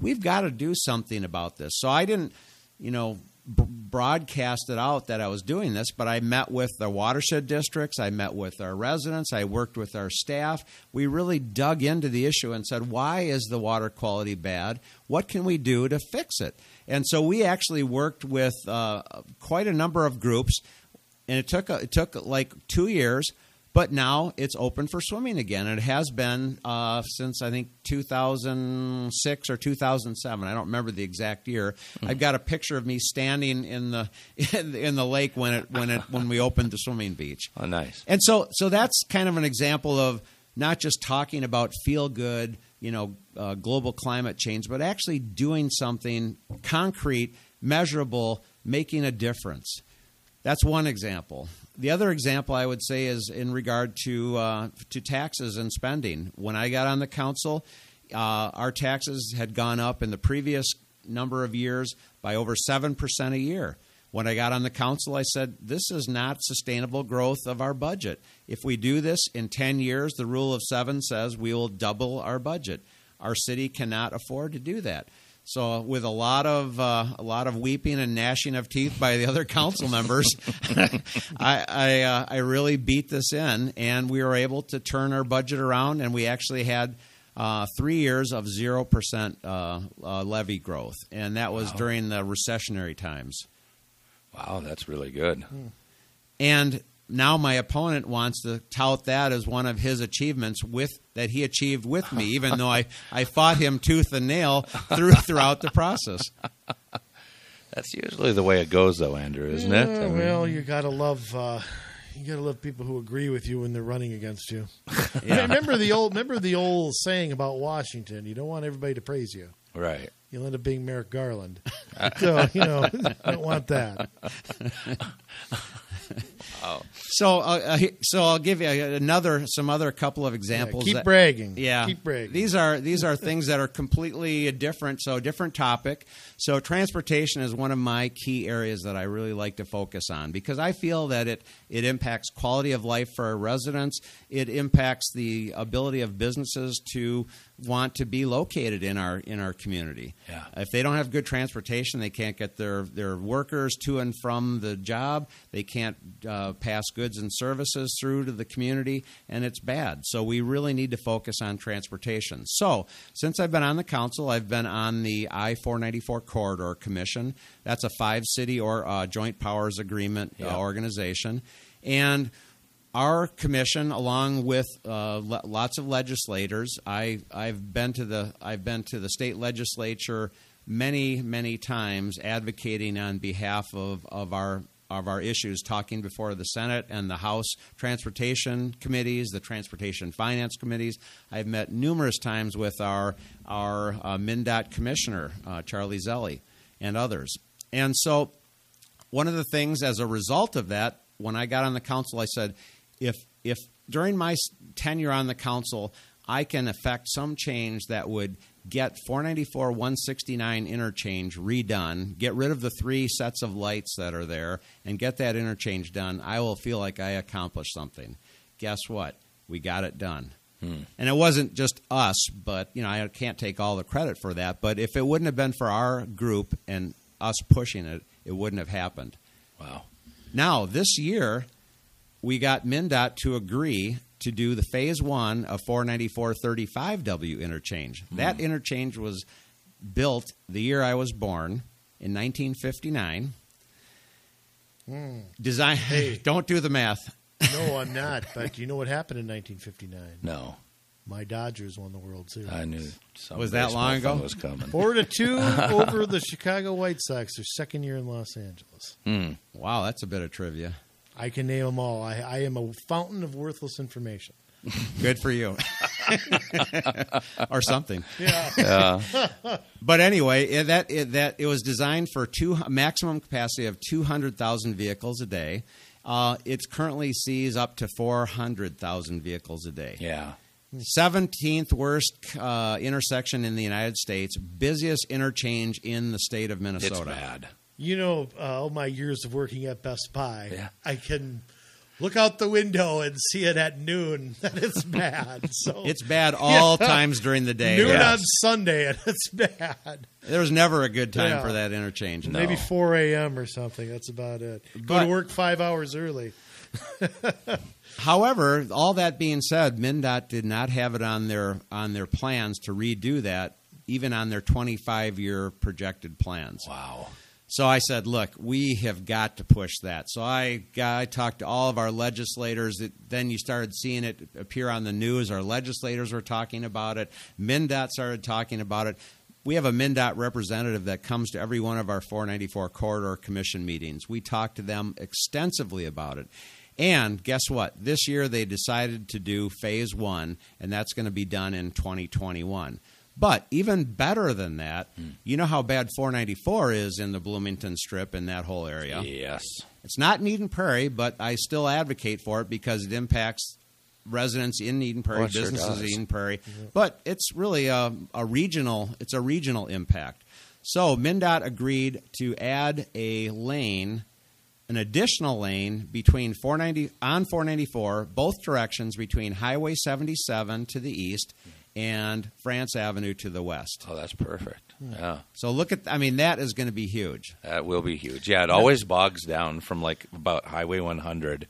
we've got to do something about this. So I didn't, you know, b broadcast it out that I was doing this, but I met with the watershed districts. I met with our residents. I worked with our staff. We really dug into the issue and said, why is the water quality bad? What can we do to fix it? And so we actually worked with uh, quite a number of groups, and it took, it took like two years. But now it's open for swimming again. It has been uh, since, I think, two thousand six or two thousand seven. I don't remember the exact year. Mm-hmm. I've got a picture of me standing in the in, in the lake when it when it when we opened the swimming beach. Oh, nice! And so so that's kind of an example of not just talking about feel good, you know, uh, global climate change, but actually doing something concrete, measurable, making a difference. That's one example. The other example I would say is in regard to uh, to taxes and spending. When I got on the council, uh, our taxes had gone up in the previous number of years by over seven percent a year. When I got on the council, I said, this is not sustainable growth of our budget. If we do this in ten years, the rule of seven says we will double our budget. Our city cannot afford to do that. So with a lot of uh, a lot of weeping and gnashing of teeth by the other council members, I I, uh, I really beat this in, and we were able to turn our budget around, and we actually had uh, three years of zero percent uh, uh, levy growth, and that was wow. during the recessionary times. Wow, that's really good. Hmm. And now my opponent wants to tout that as one of his achievements with that he achieved with me, even though I, I fought him tooth and nail through, throughout the process. That's usually the way it goes, though, Andrew, isn't yeah, it? I mean, well, you got to love uh, You gotta love people who agree with you when they're running against you. Yeah. Remember the old remember the old saying about Washington: you don't want everybody to praise you, right? You'll end up being Merrick Garland. So you know, don't want that. Wow. So, uh, so I'll give you another, some other couple of examples. Yeah, keep that, bragging. Yeah, keep bragging. These are these are things that are completely different. So, different topic. So, transportation is one of my key areas that I really like to focus on because I feel that it it impacts quality of life for our residents. It impacts the ability of businesses to want to be located in our in our community. Yeah. If they don't have good transportation, they can't get their their workers to and from the job. They can't uh, pass goods and services through to the community, and it's bad. So we really need to focus on transportation. So since I've been on the council, I've been on the I four ninety-four Corridor Commission. That's a five-city or uh, joint powers agreement yeah. uh, organization. And our commission, along with uh, le- lots of legislators, I, I've been to the I've been to the state legislature many many times, advocating on behalf of, of our of our issues, talking before the Senate and the House transportation committees, the transportation finance committees. I've met numerous times with our our uh, MnDOT commissioner uh, Charlie Zelli and others. And so, one of the things as a result of that, when I got on the council, I said, If if during my tenure on the council, I can effect some change that would get four ninety-four one sixty-nine interchange redone, get rid of the three sets of lights that are there, and get that interchange done, I will feel like I accomplished something. Guess what? We got it done. Hmm. And it wasn't just us, but you know I can't take all the credit for that. But if it wouldn't have been for our group and us pushing it, it wouldn't have happened. Wow. Now, this year, we got MnDOT to agree to do the phase one of four ninety-four thirty-five W interchange. Mm. That interchange was built the year I was born in nineteen fifty-nine. Mm. Design. Hey. Don't do the math. No, I'm not. But you know what happened in nineteen fifty-nine? No. My Dodgers won the World Series. I knew. Was that long ago? Was coming. Four to two over the Chicago White Sox, their second year in Los Angeles. Mm. Wow, that's a bit of trivia. I can name them all. I, I am a fountain of worthless information. Good for you. Or something. Yeah. Yeah. But anyway, it, that it, that it was designed for two maximum capacity of two hundred thousand vehicles a day. Uh, it currently sees up to four hundred thousand vehicles a day. Yeah. seventeenth worst uh, intersection in the United States, busiest interchange in the state of Minnesota. It's bad. You know, uh, all my years of working at Best Buy, yeah. I can look out the window and see it at noon that it's bad. So it's bad all yeah. times during the day. Noon yes. on Sunday, and it's bad. There was never a good time yeah. for that interchange. No. Maybe four a.m. or something. That's about it. But, go to work five hours early. However, all that being said, MnDOT did not have it on their on their plans to redo that, even on their twenty-five year projected plans. Wow. So I said, look, we have got to push that. So I I talked to all of our legislators. That then you started seeing it appear on the news. Our legislators were talking about it. MnDOT started talking about it. We have a MnDOT representative that comes to every one of our four ninety-four Corridor Commission meetings. We talk to them extensively about it. And guess what? This year they decided to do phase one, and that's going to be done in twenty twenty-one. But even better than that, mm. you know how bad four ninety-four is in the Bloomington Strip and that whole area. Yes. It's not in Eden Prairie, but I still advocate for it because it impacts residents in Eden Prairie, well, businesses sure in Eden Prairie. Mm-hmm. But it's really a, a regional, it's a regional impact. So MnDOT agreed to add a lane, an additional lane between four ninety on four ninety-four, both directions between Highway seventy-seven to the east and France Avenue to the west. Oh, that's perfect. Yeah. So look at, I mean, that is going to be huge. That will be huge. Yeah, it always bogs down from like about Highway one hundred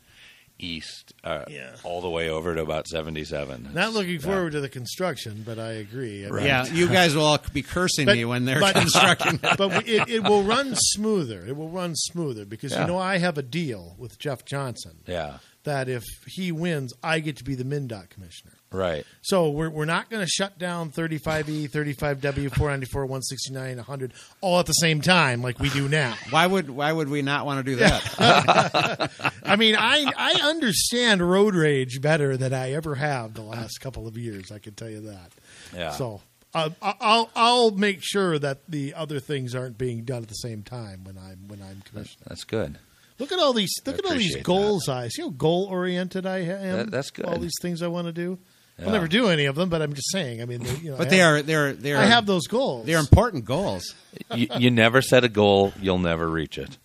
east uh, yeah. all the way over to about seventy-seven. It's, Not looking forward yeah. to the construction, but I agree. I right. mean, yeah, you guys will all be cursing but, me when they're but, constructing. But it, it will run smoother. It will run smoother because, yeah. you know, I have a deal with Jeff Johnson. Yeah. that if he wins, I get to be the MnDOT commissioner. Right. So we're we're not going to shut down thirty-five E, thirty-five W, four ninety-four, one sixty-nine, one hundred all at the same time like we do now. Why would why would we not want to do that? I mean, I I understand road rage better than I ever have the last couple of years. I can tell you that. Yeah. So uh, I'll I'll make sure that the other things aren't being done at the same time when I'm when I'm commissioner. That's good. Look at all these. Look I at all these goals. That. I see how goal oriented I am. That, that's good. All these things I want to do. Yeah. I'll never do any of them, but I'm just saying. I mean, they, you know, but I they have, are they are they are. I have those goals. They're important goals. you, you never set a goal, you'll never reach it.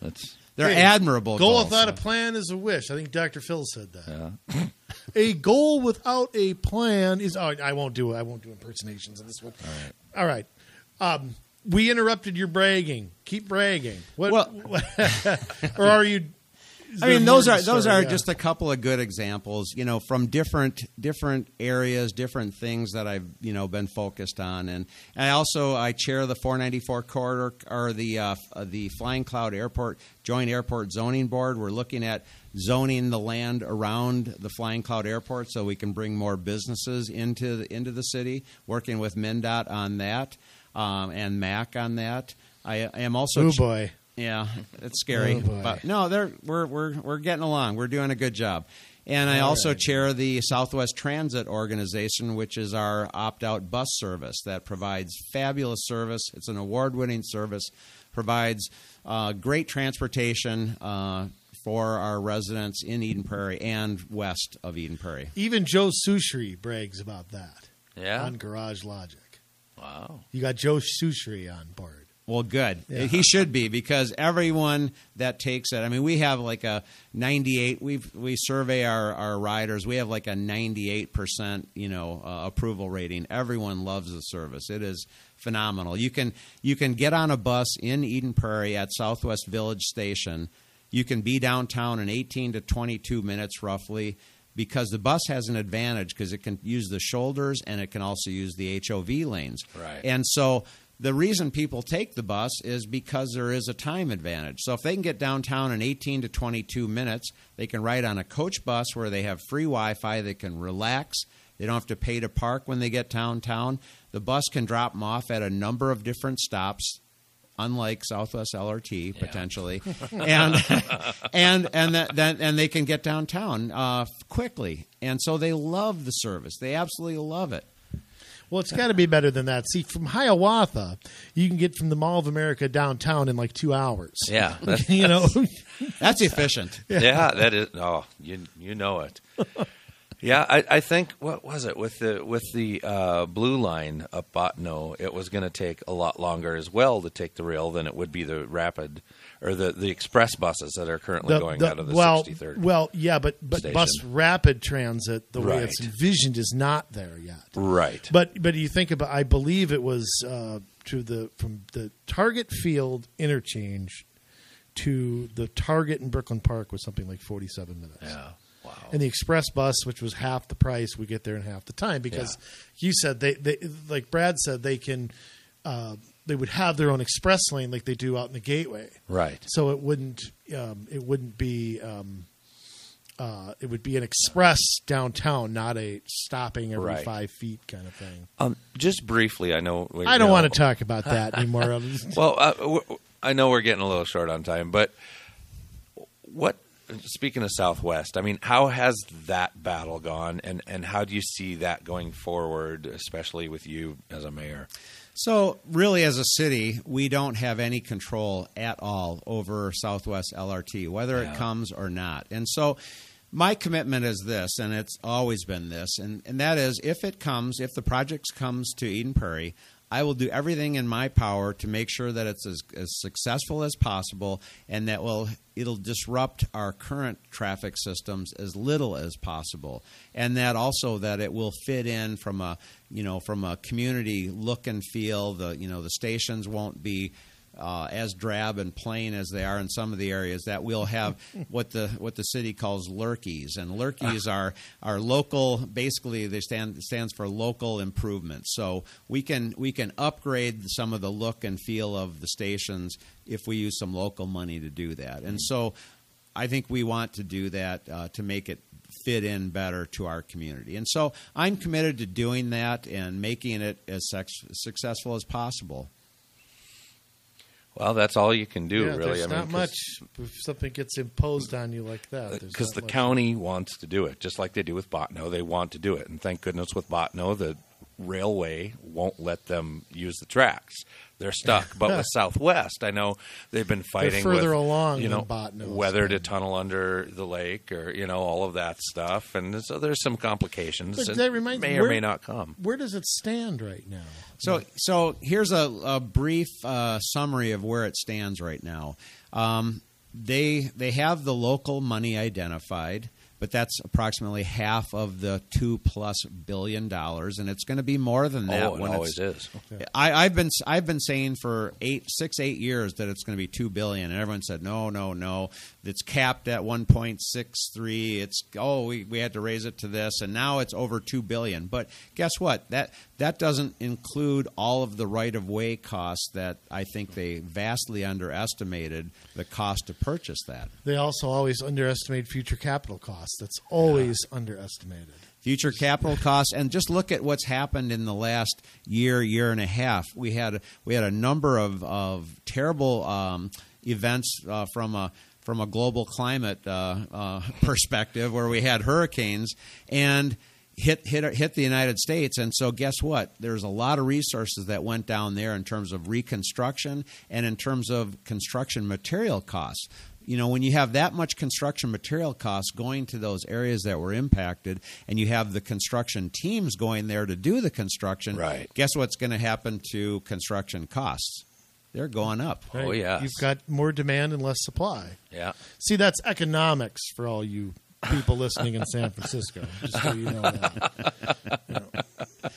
That's they're hey, admirable. Goal goals. Goal without so. a plan is a wish. I think Doctor Phil said that. Yeah. A goal without a plan is. Oh, I won't do. I won't do impersonations on this one. All right. All right. Um, We interrupted your bragging. Keep bragging. What, well, or are you? I mean, those are those story? are yeah. just a couple of good examples, you know, from different different areas, different things that I've you know been focused on, and, and I also I chair the four ninety-four corridor or the uh, the Flying Cloud Airport Joint Airport Zoning Board. We're looking at zoning the land around the Flying Cloud Airport so we can bring more businesses into the, into the city. Working with MnDOT on that. Um, and Mac on that. I, I am also. Oh boy! Yeah, it's scary. Oh but no, they're we're we're we're getting along. We're doing a good job. And I All also right. chair the Southwest Transit Organization, which is our opt-out bus service that provides fabulous service. It's an award-winning service. Provides uh, great transportation. Uh, for our residents in Eden Prairie and west of Eden Prairie. Even Joe Soucheray brags about that. Yeah. On Garage Logic. Wow. You got Joe Soucheray on board. Well, good. Yeah. He should be because everyone that takes it, I mean, we have like a ninety-eight, we we survey our, our riders. We have like a ninety-eight percent, you know, uh, approval rating. Everyone loves the service. It is phenomenal. You can you can get on a bus in Eden Prairie at Southwest Village Station. You can be downtown in eighteen to twenty-two minutes roughly. Because the bus has an advantage because it can use the shoulders and it can also use the H O V lanes. Right. And so the reason people take the bus is because there is a time advantage. So if they can get downtown in eighteen to twenty-two minutes, they can ride on a coach bus where they have free Wi-Fi. They can relax. They don't have to pay to park when they get downtown. The bus can drop them off at a number of different stops. Unlike Southwest L R T, yeah. potentially, and and and that, that and they can get downtown uh, quickly, and so they love the service. They absolutely love it. Well, it's got to be better than that. See, from Hiawatha, you can get from the Mall of America downtown in like two hours. Yeah, that's, you know, that's, that's efficient. Yeah. yeah, that is. Oh, you you know it. Yeah, I, I think what was it with the with the uh, blue line up Bottineau? It was going to take a lot longer as well to take the rail than it would be the rapid or the, the express buses that are currently the, going the, out of the well, sixty-third. Well, yeah, but but station. Bus rapid transit, the right. way it's envisioned, is not there yet. Right. But but you think about, I believe it was uh, to the from the Target Field interchange to the Target in Brooklyn Park was something like forty-seven minutes. Yeah. Wow. And the express bus, which was half the price, we get there in half the time because yeah. you said they, they, like Brad said, they can, uh, they would have their own express lane like they do out in the Gateway, right? So it wouldn't, um, it wouldn't be, um, uh, it would be an express downtown, not a stopping every right. five feet kind of thing. Um, just briefly, I know we, I don't know. want to talk about that anymore. Well, uh, I know we're getting a little short on time, but what? Speaking of Southwest, I mean, how has that battle gone, and, and how do you see that going forward, especially with you as a mayor? So really, as a city, we don't have any control at all over Southwest L R T, whether yeah. it comes or not. And so my commitment is this, and it's always been this, and, and that is if it comes, if the project comes to Eden Prairie, I will do everything in my power to make sure that it's as, as successful as possible and that will it'll disrupt our current traffic systems as little as possible. And that also that it will fit in from a you know from a community look and feel. The you know the stations won't be Uh, as drab and plain as they are in some of the areas, that we'll have what the what the city calls lurkies, and lurkies are are local. Basically, they stand stands for local improvements. So we can we can upgrade some of the look and feel of the stations if we use some local money to do that. And so I think we want to do that uh, to make it fit in better to our community. And so I'm committed to doing that and making it as sex- successful as possible. Well, that's all you can do, yeah, really. There's I mean, not much if something gets imposed on you like that. Because the much. county wants to do it, just like they do with Bottineau. They want to do it. And thank goodness with Bottineau, the railway won't let them use the tracks. They're stuck. But with Southwest, I know they've been fighting further with, along you know, Bottineau, whether to tunnel under the lake or, you know, all of that stuff. And so there's some complications but that, that reminds may me, where, or may not come. Where does it stand right now? So so here's a, a brief uh, summary of where it stands right now. Um, they they have the local money identified, but that's approximately half of the two plus billion dollars, and it's going to be more than that. Oh, it when always it's, is. Okay. I, I've been I've been saying for eight six eight years that it's going to be two billion, and everyone said no no no. It's capped at one point six three. It's oh we we had to raise it to this, and now it's over two billion. But guess what? That That doesn't include all of the right-of-way costs that I think they vastly underestimated the cost to purchase that. They also always underestimate future capital costs. That's always yeah. underestimated. Future capital costs. And just look at what's happened in the last year, year and a half. We had we had a number of, of terrible um, events uh, from a from a global climate uh, uh, perspective where we had hurricanes and Hit, hit hit the United States. And so guess what? There's a lot of resources that went down there in terms of reconstruction and in terms of construction material costs. You know, when you have that much construction material costs going to those areas that were impacted and you have the construction teams going there to do the construction, right. guess what's going to happen to construction costs? They're going up. Right. Oh, yeah. You've got more demand and less supply. Yeah. See, that's economics for all you people listening in San Francisco, just so you know that. You know.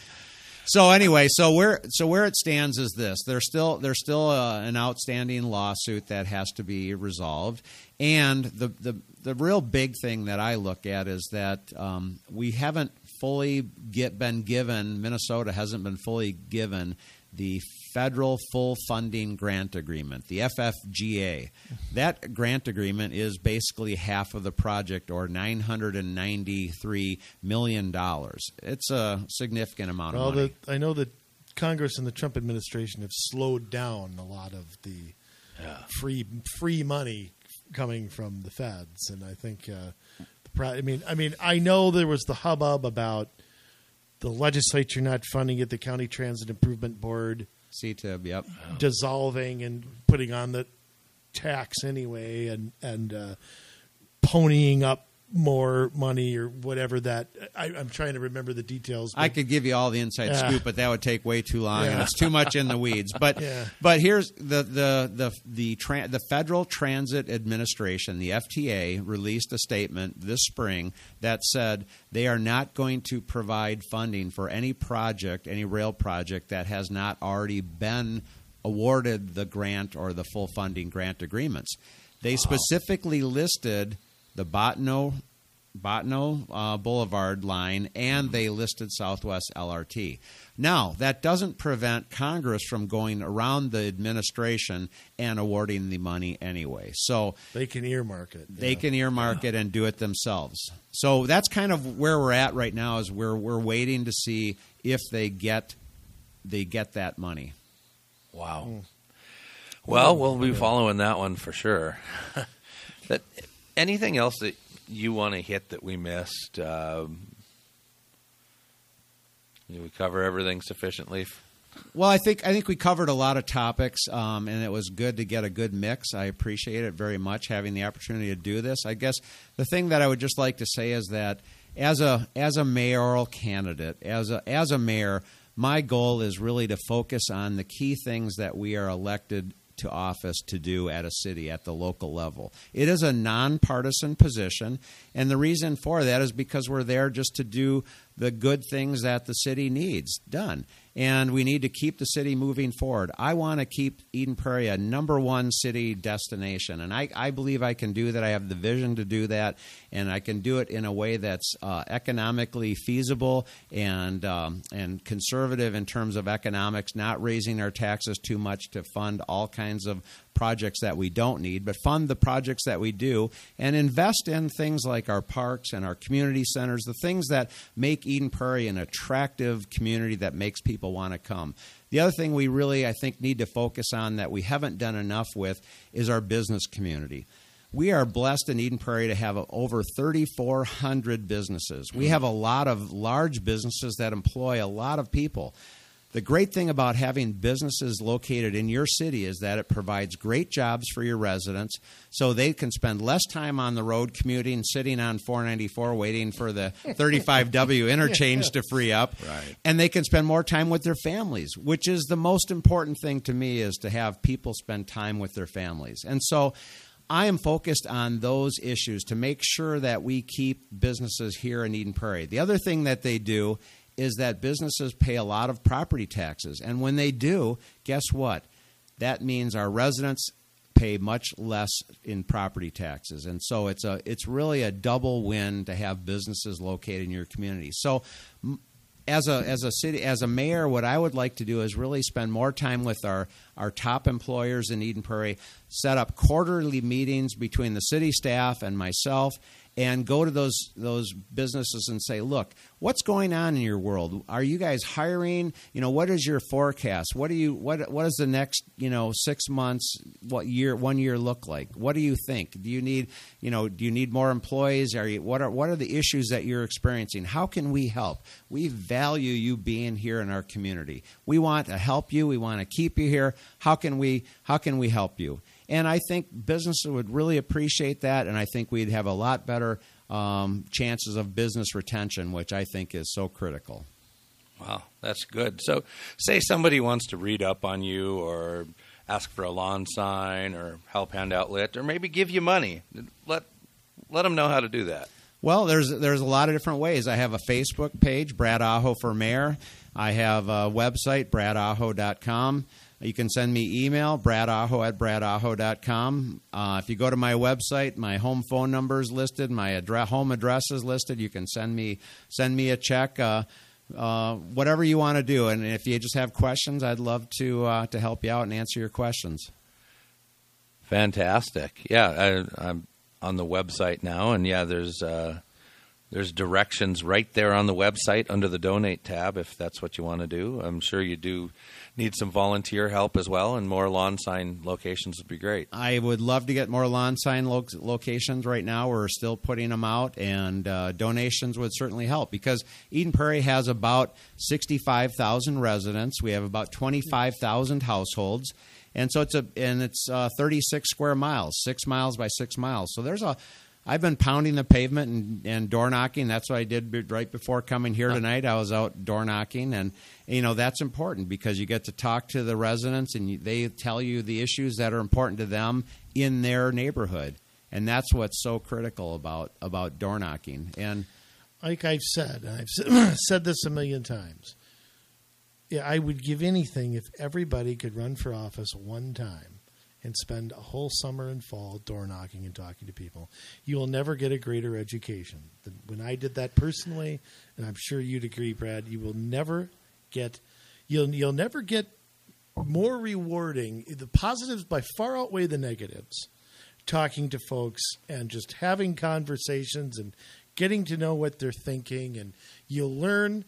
So anyway, so where so where it stands is this: there's still there's still a, an outstanding lawsuit that has to be resolved, and the the the real big thing that I look at is that um, we haven't fully get been given Minnesota hasn't been fully given the federal full funding grant agreement, the F F G A. That grant agreement is basically half of the project, or nine hundred ninety-three million dollars. It's a significant amount well, of money. The, I know that Congress and the Trump administration have slowed down a lot of the yeah. free free money coming from the feds. And I think, uh, the pro- I mean, I mean, I know there was the hubbub about the legislature not funding it, the County Transit Improvement Board, C T I B, yep, dissolving and putting on the tax anyway, and and uh, ponying up more money or whatever. That I, I'm trying to remember the details. But I could give you all the inside yeah. scoop, but that would take way too long, yeah. and it's too much in the weeds. But yeah. but here's the the the the, tra- the Federal Transit Administration, the F T A, released a statement this spring that said they are not going to provide funding for any project, any rail project that has not already been awarded the grant or the full funding grant agreements. They wow. specifically listed the Bottineau, Bottineau uh, Boulevard line, and they listed Southwest L R T. Now, that doesn't prevent Congress from going around the administration and awarding the money anyway. So they can earmark it. They yeah. can earmark yeah. it and do it themselves. So that's kind of where we're at right now, is we're we're waiting to see if they get they get that money. Wow. Mm. Well, we'll be following that one for sure. that. Anything else that you want to hit that we missed? Um, did we cover everything sufficiently? Well, I think I think we covered a lot of topics, um, and it was good to get a good mix. I appreciate it very much, having the opportunity to do this. I guess the thing that I would just like to say is that as a as a mayoral candidate, as a as a mayor, my goal is really to focus on the key things that we are elected to office to do at a city at the local level. It is a nonpartisan position, and the reason for that is because we're there just to do the good things that the city needs done. and we need to keep the city moving forward. I want to keep Eden Prairie a number one city destination, and I, I believe I can do that. I have the vision to do that, and I can do it in a way that's uh, economically feasible and um, and conservative in terms of economics, not raising our taxes too much to fund all kinds of projects that we don't need, but fund the projects that we do and invest in things like our parks and our community centers, the things that make Eden Prairie an attractive community that makes people want to come. The other thing we really, I think, need to focus on that we haven't done enough with is our business community. We are blessed in Eden Prairie to have over thirty-four hundred businesses. We have a lot of large businesses that employ a lot of people. The great thing about having businesses located in your city is that it provides great jobs for your residents, so they can spend less time on the road commuting, sitting on four ninety-four waiting for the thirty-five W interchange to free up, right. And they can spend more time with their families, which is the most important thing to me, is to have people spend time with their families. And so I am focused on those issues to make sure that we keep businesses here in Eden Prairie. The other thing that they do is that businesses pay a lot of property taxes. And when they do, guess what? That means our residents pay much less in property taxes. And so it's a it's really a double win to have businesses located in your community. So as a as a city, as a mayor, what I would like to do is really spend more time with our, our top employers in Eden Prairie, set up quarterly meetings between the city staff and myself, and go to those those businesses and say, look, what's going on in your world? Are you guys hiring? You know, what is your forecast? What do you what what is the next, you know, six months, what year, one year look like? What do you think? Do you need, you know, do you need more employees? Are you what are what are the issues that you're experiencing? How can we help? We value you being here in our community. We want to help you. We want to keep you here. How can we how can we help you? And I think businesses would really appreciate that, and I think we'd have a lot better um, chances of business retention, which I think is so critical. Wow, that's good. So say somebody wants to read up on you or ask for a lawn sign or help hand out lit or maybe give you money. Let, let them know how to do that. Well, there's there's a lot of different ways. I have a Facebook page, Brad Aho for Mayor. I have a website, brad aho dot com. You can send me email, brad aho at brad aho dot com. Uh, if you go to my website, my home phone number is listed, my address, home address is listed. You can send me send me a check, uh, uh, whatever you want to do. And if you just have questions, I'd love to uh, to help you out and answer your questions. Fantastic. Yeah, I, I'm on the website now, and yeah, there's uh, there's directions right there on the website under the Donate tab if that's what you want to do. I'm sure you do. Need some volunteer help as well, and more lawn sign locations would be great. I would love to get more lawn sign lo- locations right now. We're still putting them out, and uh, donations would certainly help because Eden Prairie has about sixty-five thousand residents. We have about twenty-five thousand households. And so it's a and it's uh, thirty-six square miles, six miles by six miles. So there's a I've been pounding the pavement and, and door knocking. That's what I did right before coming here tonight. I was out door knocking, and you know that's important because you get to talk to the residents, and you, they tell you the issues that are important to them in their neighborhood, and that's what's so critical about about door knocking. And like I've said, and I've said, said this a million times. Yeah, I would give anything if everybody could run for office one time and spend a whole summer and fall door knocking and talking to people. You will never get a greater education. When I did that personally, and I'm sure you'd agree, Brad, you will never get you'll you'll never get more rewarding. The positives by far outweigh the negatives. Talking to folks and just having conversations and getting to know what they're thinking, and you'll learn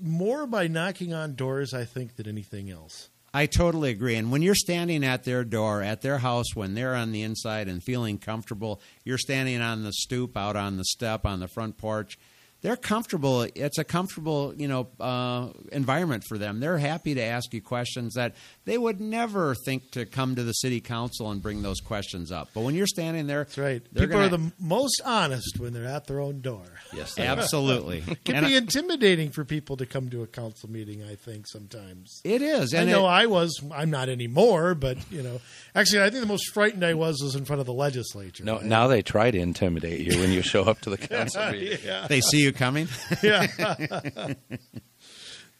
more by knocking on doors, I think, than anything else. I totally agree. And when you're standing at their door, at their house, when they're on the inside and feeling comfortable, you're standing on the stoop, out on the step, on the front porch, they're comfortable. It's a comfortable, you know, uh, environment for them. They're happy to ask you questions that they would never think to come to the city council and bring those questions up. But when you're standing there, that's right. People gonna... are the most honest when they're at their own door. Yes, absolutely. It can and be I... intimidating for people to come to a council meeting, I think, sometimes. It is. And I know it... I was. I'm not anymore. But, you know, actually, I think the most frightened I was was in front of the legislature. No, right? Now they try to intimidate you when you show up to the council meeting. Yeah. They see you coming. Yeah.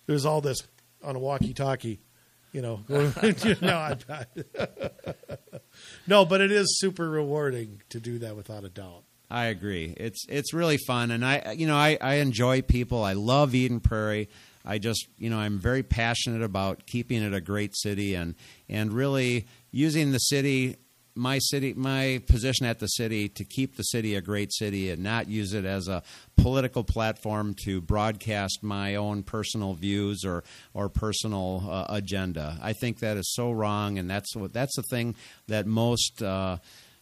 There's all this on a walkie-talkie, you know. no, I'm not. No, but it is super rewarding to do that without a doubt. I agree. It's it's really fun, and I you know I, I enjoy people. I love Eden Prairie. I just you know I'm very passionate about keeping it a great city and and really using the city, my city, my position at the city to keep the city a great city and not use it as a political platform to broadcast my own personal views or or personal uh, agenda. I think that is so wrong, and that's what that's the thing that most. Uh,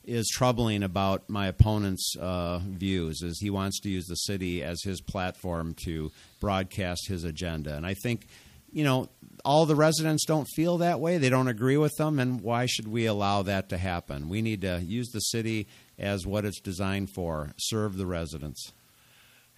is troubling about my opponent's uh, views, is he wants to use the city as his platform to broadcast his agenda. And I think, you know, all the residents don't feel that way. They don't agree with them, and why should we allow that to happen? We need to use the city as what it's designed for, serve the residents.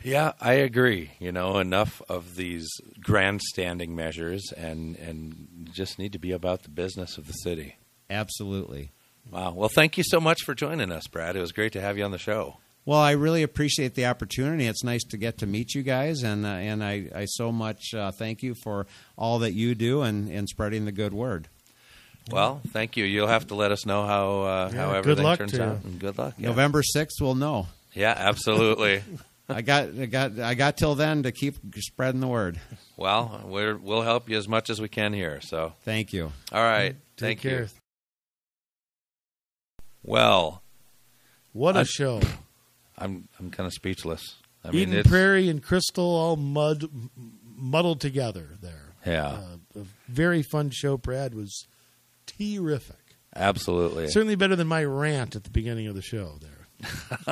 Yeah, I agree. You know, enough of these grandstanding measures and, and just need to be about the business of the city. Absolutely. Wow. Well, thank you so much for joining us, Brad. It was great to have you on the show. Well, I really appreciate the opportunity. It's nice to get to meet you guys, and uh, and I, I so much uh, thank you for all that you do and, and spreading the good word. Well, thank you. You'll have to let us know how, uh, yeah, how everything turns out. And good luck. Yeah. November sixth, we'll know. Yeah, absolutely. I got I got I got till then to keep spreading the word. Well, we're, we'll help you as much as we can here. So thank you. All right. Take thank care. you. Well, what a I'm, show! I'm I'm kind of speechless. I Eden mean, it's, Prairie and Crystal all mud muddled together there. Yeah, uh, a very fun show. Brad was terrific. Absolutely, certainly better than my rant at the beginning of the show. There,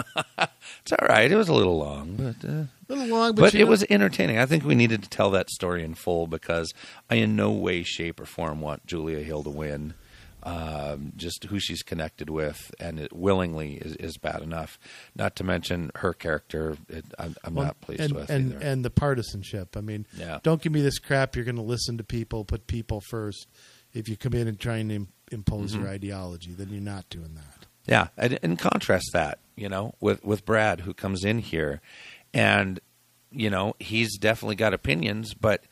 it's all right. It was a little long, but uh, a little long, but, but it know. was entertaining. I think we needed to tell that story in full because I, in no way, shape, or form, want Julia Hill to win. Um, just who she's connected with and it willingly is, is bad enough. Not to mention her character. It, I'm, I'm well, not pleased and, with and, either. And the partisanship. I mean, yeah. Don't give me this crap. You're going to listen to people, put people first. If you come in and try and impose mm-hmm. your ideology, then you're not doing that. Yeah. And, and contrast that, you know, with, with Brad who comes in here and, you know, he's definitely got opinions, but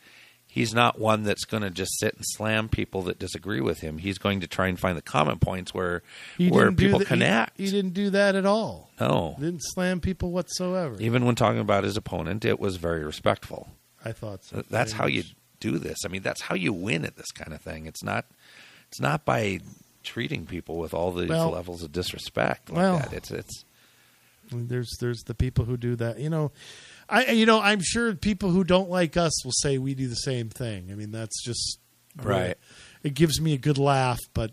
he's not one that's going to just sit and slam people that disagree with him. He's going to try and find the common points where where people connect. He, he didn't do that at all. No. He didn't slam people whatsoever. Even when talking about his opponent, it was very respectful. I thought so. That's how you do this. I mean, that's how you win at this kind of thing. It's not it's not by treating people with all these well, levels of disrespect like well, that. It's it's there's there's the people who do that. You know, I, you know, I'm sure people who don't like us will say we do the same thing. I mean, that's just right. It gives me a good laugh, but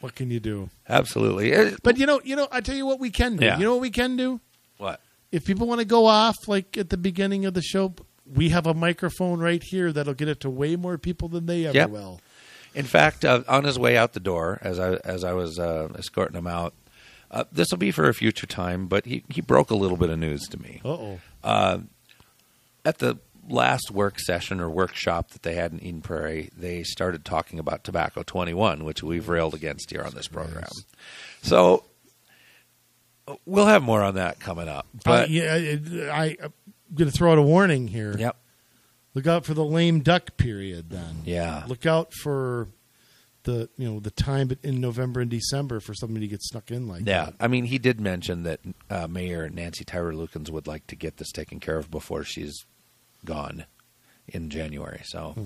what can you do? Absolutely. But you know, you know, I tell you what we can do. Yeah. You know what we can do? What? If people want to go off like at the beginning of the show, we have a microphone right here that'll get it to way more people than they ever yep. will. In fact, uh, on his way out the door, as I as I was uh, escorting him out. Uh, this will be for a future time, but he, he broke a little bit of news to me. Uh-oh. Uh, at the last work session or workshop that they had in Eden Prairie, they started talking about Tobacco twenty-one, which we've railed against here on this program. So we'll have more on that coming up. But uh, yeah, I, I'm going to throw out a warning here. Yep. Look out for the lame duck period then. Yeah. Look out for... the you know the time in November and December for somebody to get snuck in like yeah. that. Yeah, I mean, he did mention that uh, Mayor Nancy Tyra-Lukens would like to get this taken care of before she's gone in January. So, hmm.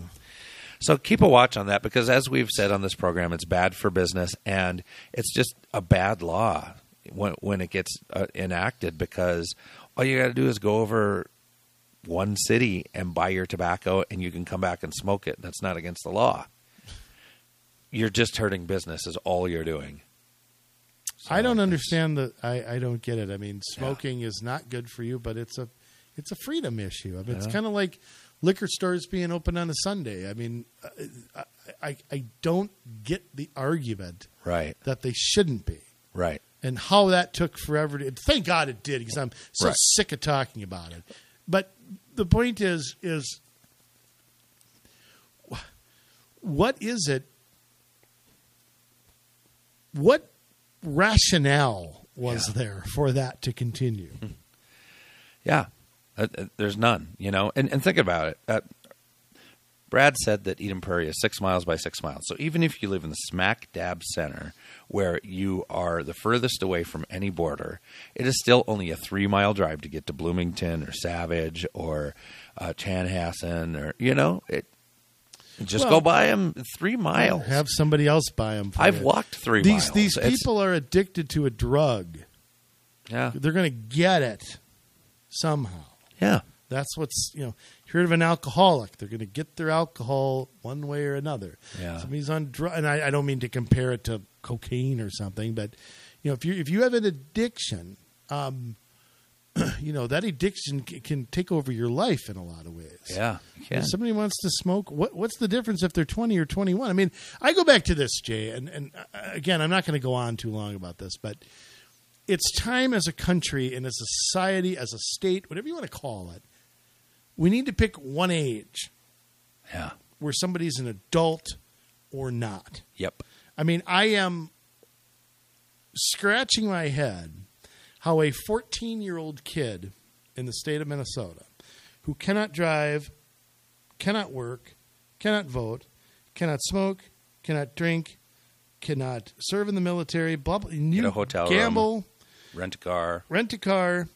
so keep a watch on that because, as we've said on this program, it's bad for business and it's just a bad law when when it gets uh, enacted because all you got to do is go over one city and buy your tobacco and you can come back and smoke it. That's not against the law. You're just hurting business is all you're doing. So I don't understand the I, I don't get it. I mean, smoking yeah. is not good for you, but it's a it's a freedom issue. I mean, yeah. it's kind of like liquor stores being open on a Sunday. I mean, I, I I don't get the argument right that they shouldn't be. Right. And how that took forever to thank God it did because I'm so right. sick of talking about it. But the point is is what is it What rationale was yeah. there for that to continue? Yeah, uh, there's none, you know. And, and think about it. Uh, Brad said that Eden Prairie is six miles by six miles. So even if you live in the smack dab center where you are the furthest away from any border, it is still only a three-mile drive to get to Bloomington or Savage or uh, Chanhassen or, you know, it, just well, go buy them three miles. Have somebody else buy them. For I've you. walked three these, miles. These people it's, are addicted to a drug. Yeah. They're going to get it somehow. Yeah. That's what's, you know, you heard of an alcoholic. They're going to get their alcohol one way or another. Yeah. Somebody's on drugs. And I, I don't mean to compare it to cocaine or something, but, you know, if you if you have an addiction, um, you know, that addiction c- can take over your life in a lot of ways. Yeah. If somebody wants to smoke, what what's the difference if they're twenty or twenty-one? I mean, I go back to this, Jay, and, and uh, again, I'm not going to go on too long about this, but it's time as a country and as a society, as a state, whatever you want to call it, we need to pick one age yeah. where somebody's an adult or not. Yep. I mean, I am scratching my head how a fourteen-year-old kid in the state of Minnesota who cannot drive, cannot work, cannot vote, cannot smoke, cannot drink, cannot serve in the military, blah, blah, get a hotel gamble, room, rent a car, rent a car,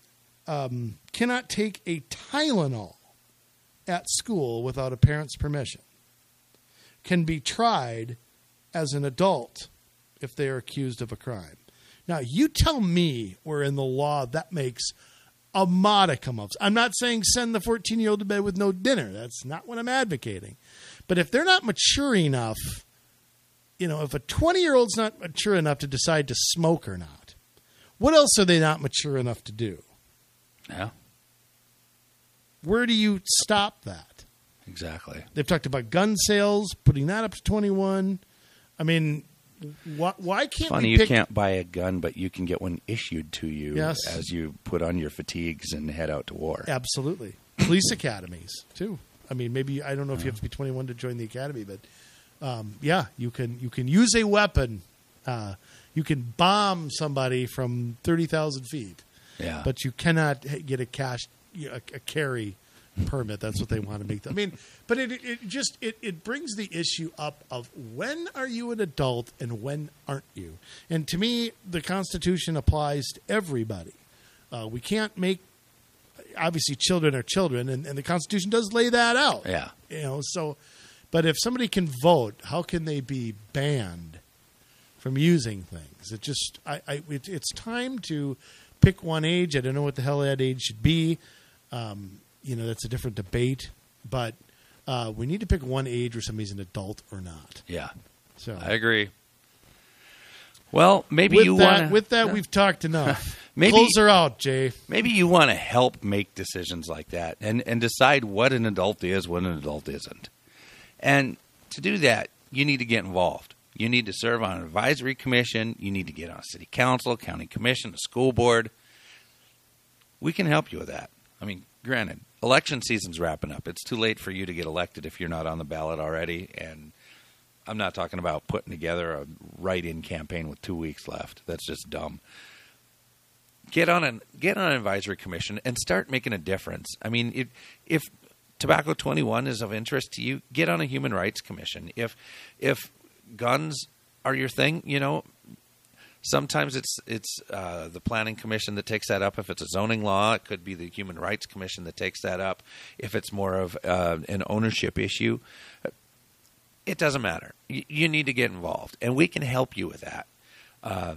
um, cannot take a Tylenol at school without a parent's permission, can be tried as an adult if they are accused of a crime. Now, you tell me where in the law that makes a modicum of... I'm not saying send the fourteen-year-old to bed with no dinner. That's not what I'm advocating. But if they're not mature enough, you know, if a twenty-year-old's not mature enough to decide to smoke or not, what else are they not mature enough to do? Yeah. Where do you stop that? Exactly. They've talked about gun sales, putting that up to twenty-one. I mean, why, why can't Funny, we pick... you can't buy a gun, but you can get one issued to you yes. as you put on your fatigues and head out to war. Absolutely. Police academies, too. I mean, maybe, I don't know if you have to be twenty-one to join the academy, but um, yeah, you can you can use a weapon. Uh, you can bomb somebody from thirty thousand feet, yeah. but you cannot get a cash... A, a carry permit. That's what they want to make them. I mean, but it, it just, it, it brings the issue up of when are you an adult and when aren't you? And to me, the Constitution applies to everybody. Uh, we can't make, obviously children are children and, and the Constitution does lay that out. Yeah. You know, so, but if somebody can vote, how can they be banned from using things? It just, I, I it, it's time to pick one age. I don't know what the hell that age should be. Um, you know, that's a different debate, but uh, we need to pick one age where somebody's an adult or not. Yeah, so I agree. Well, maybe with you want with that uh, we've talked enough. Maybe, close her out, Jay. Maybe you want to help make decisions like that and and decide what an adult is, what an adult isn't. And to do that, you need to get involved. You need to serve on an advisory commission. You need to get on a city council, county commission, a school board. We can help you with that. I mean, granted, election season's wrapping up. It's too late for you to get elected if you're not on the ballot already. And I'm not talking about putting together a write-in campaign with two weeks left. That's just dumb. Get on an get on an advisory commission and start making a difference. I mean, if, if Tobacco twenty-one is of interest to you, get on a human rights commission. If if guns are your thing, you know, sometimes it's it's uh, the planning commission that takes that up. If it's a zoning law, it could be the human rights commission that takes that up. If it's more of uh, an ownership issue, it doesn't matter. You, you need to get involved, and we can help you with that. Uh,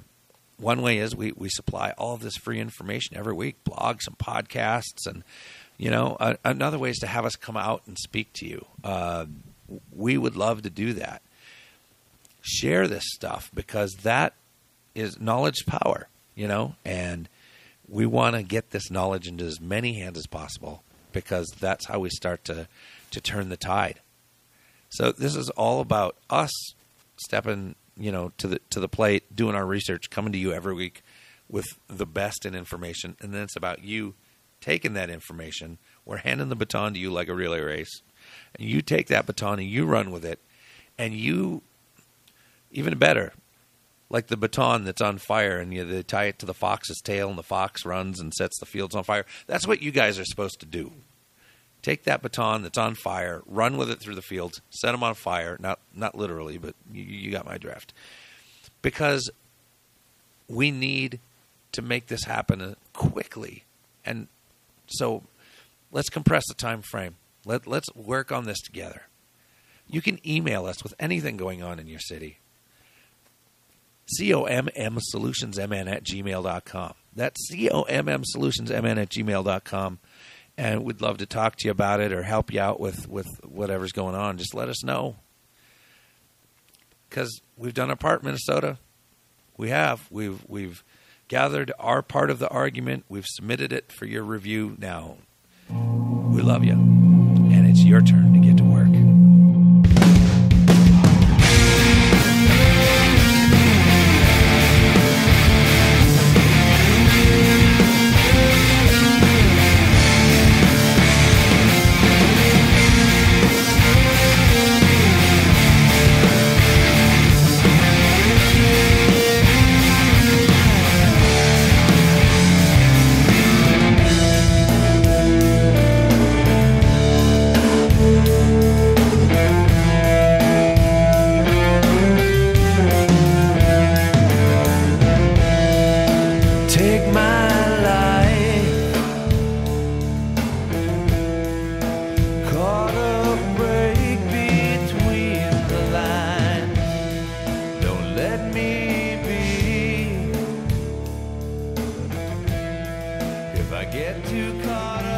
one way is we, we supply all of this free information every week, blogs and podcasts, and, you know, uh, another way is to have us come out and speak to you. Uh, we would love to do that. Share this stuff because that is knowledge power, you know, and we want to get this knowledge into as many hands as possible because that's how we start to, to turn the tide. So this is all about us stepping, you know, to the, to the plate, doing our research, coming to you every week with the best in information. And then it's about you taking that information. We're handing the baton to you like a relay race, and you take that baton and you run with it, and you, even better, like the baton that's on fire and you they tie it to the fox's tail and the fox runs and sets the fields on fire. That's what you guys are supposed to do. Take that baton that's on fire, run with it through the fields, set them on fire. Not not literally, but you, you got my drift. Because we need to make this happen quickly. And so let's compress the time frame. Let, let's work on this together. You can email us with anything going on in your city. C O M M solutions M N at gmail dot com. That's C O M M solutions M N at gmail dot com. And we'd love to talk to you about it or help you out with, with whatever's going on. Just let us know. Because we've done our part, Minnesota. We have. We've we've gathered our part of the argument. We've submitted it for your review now. We love you. And it's your turn to get to work. Get too caught up.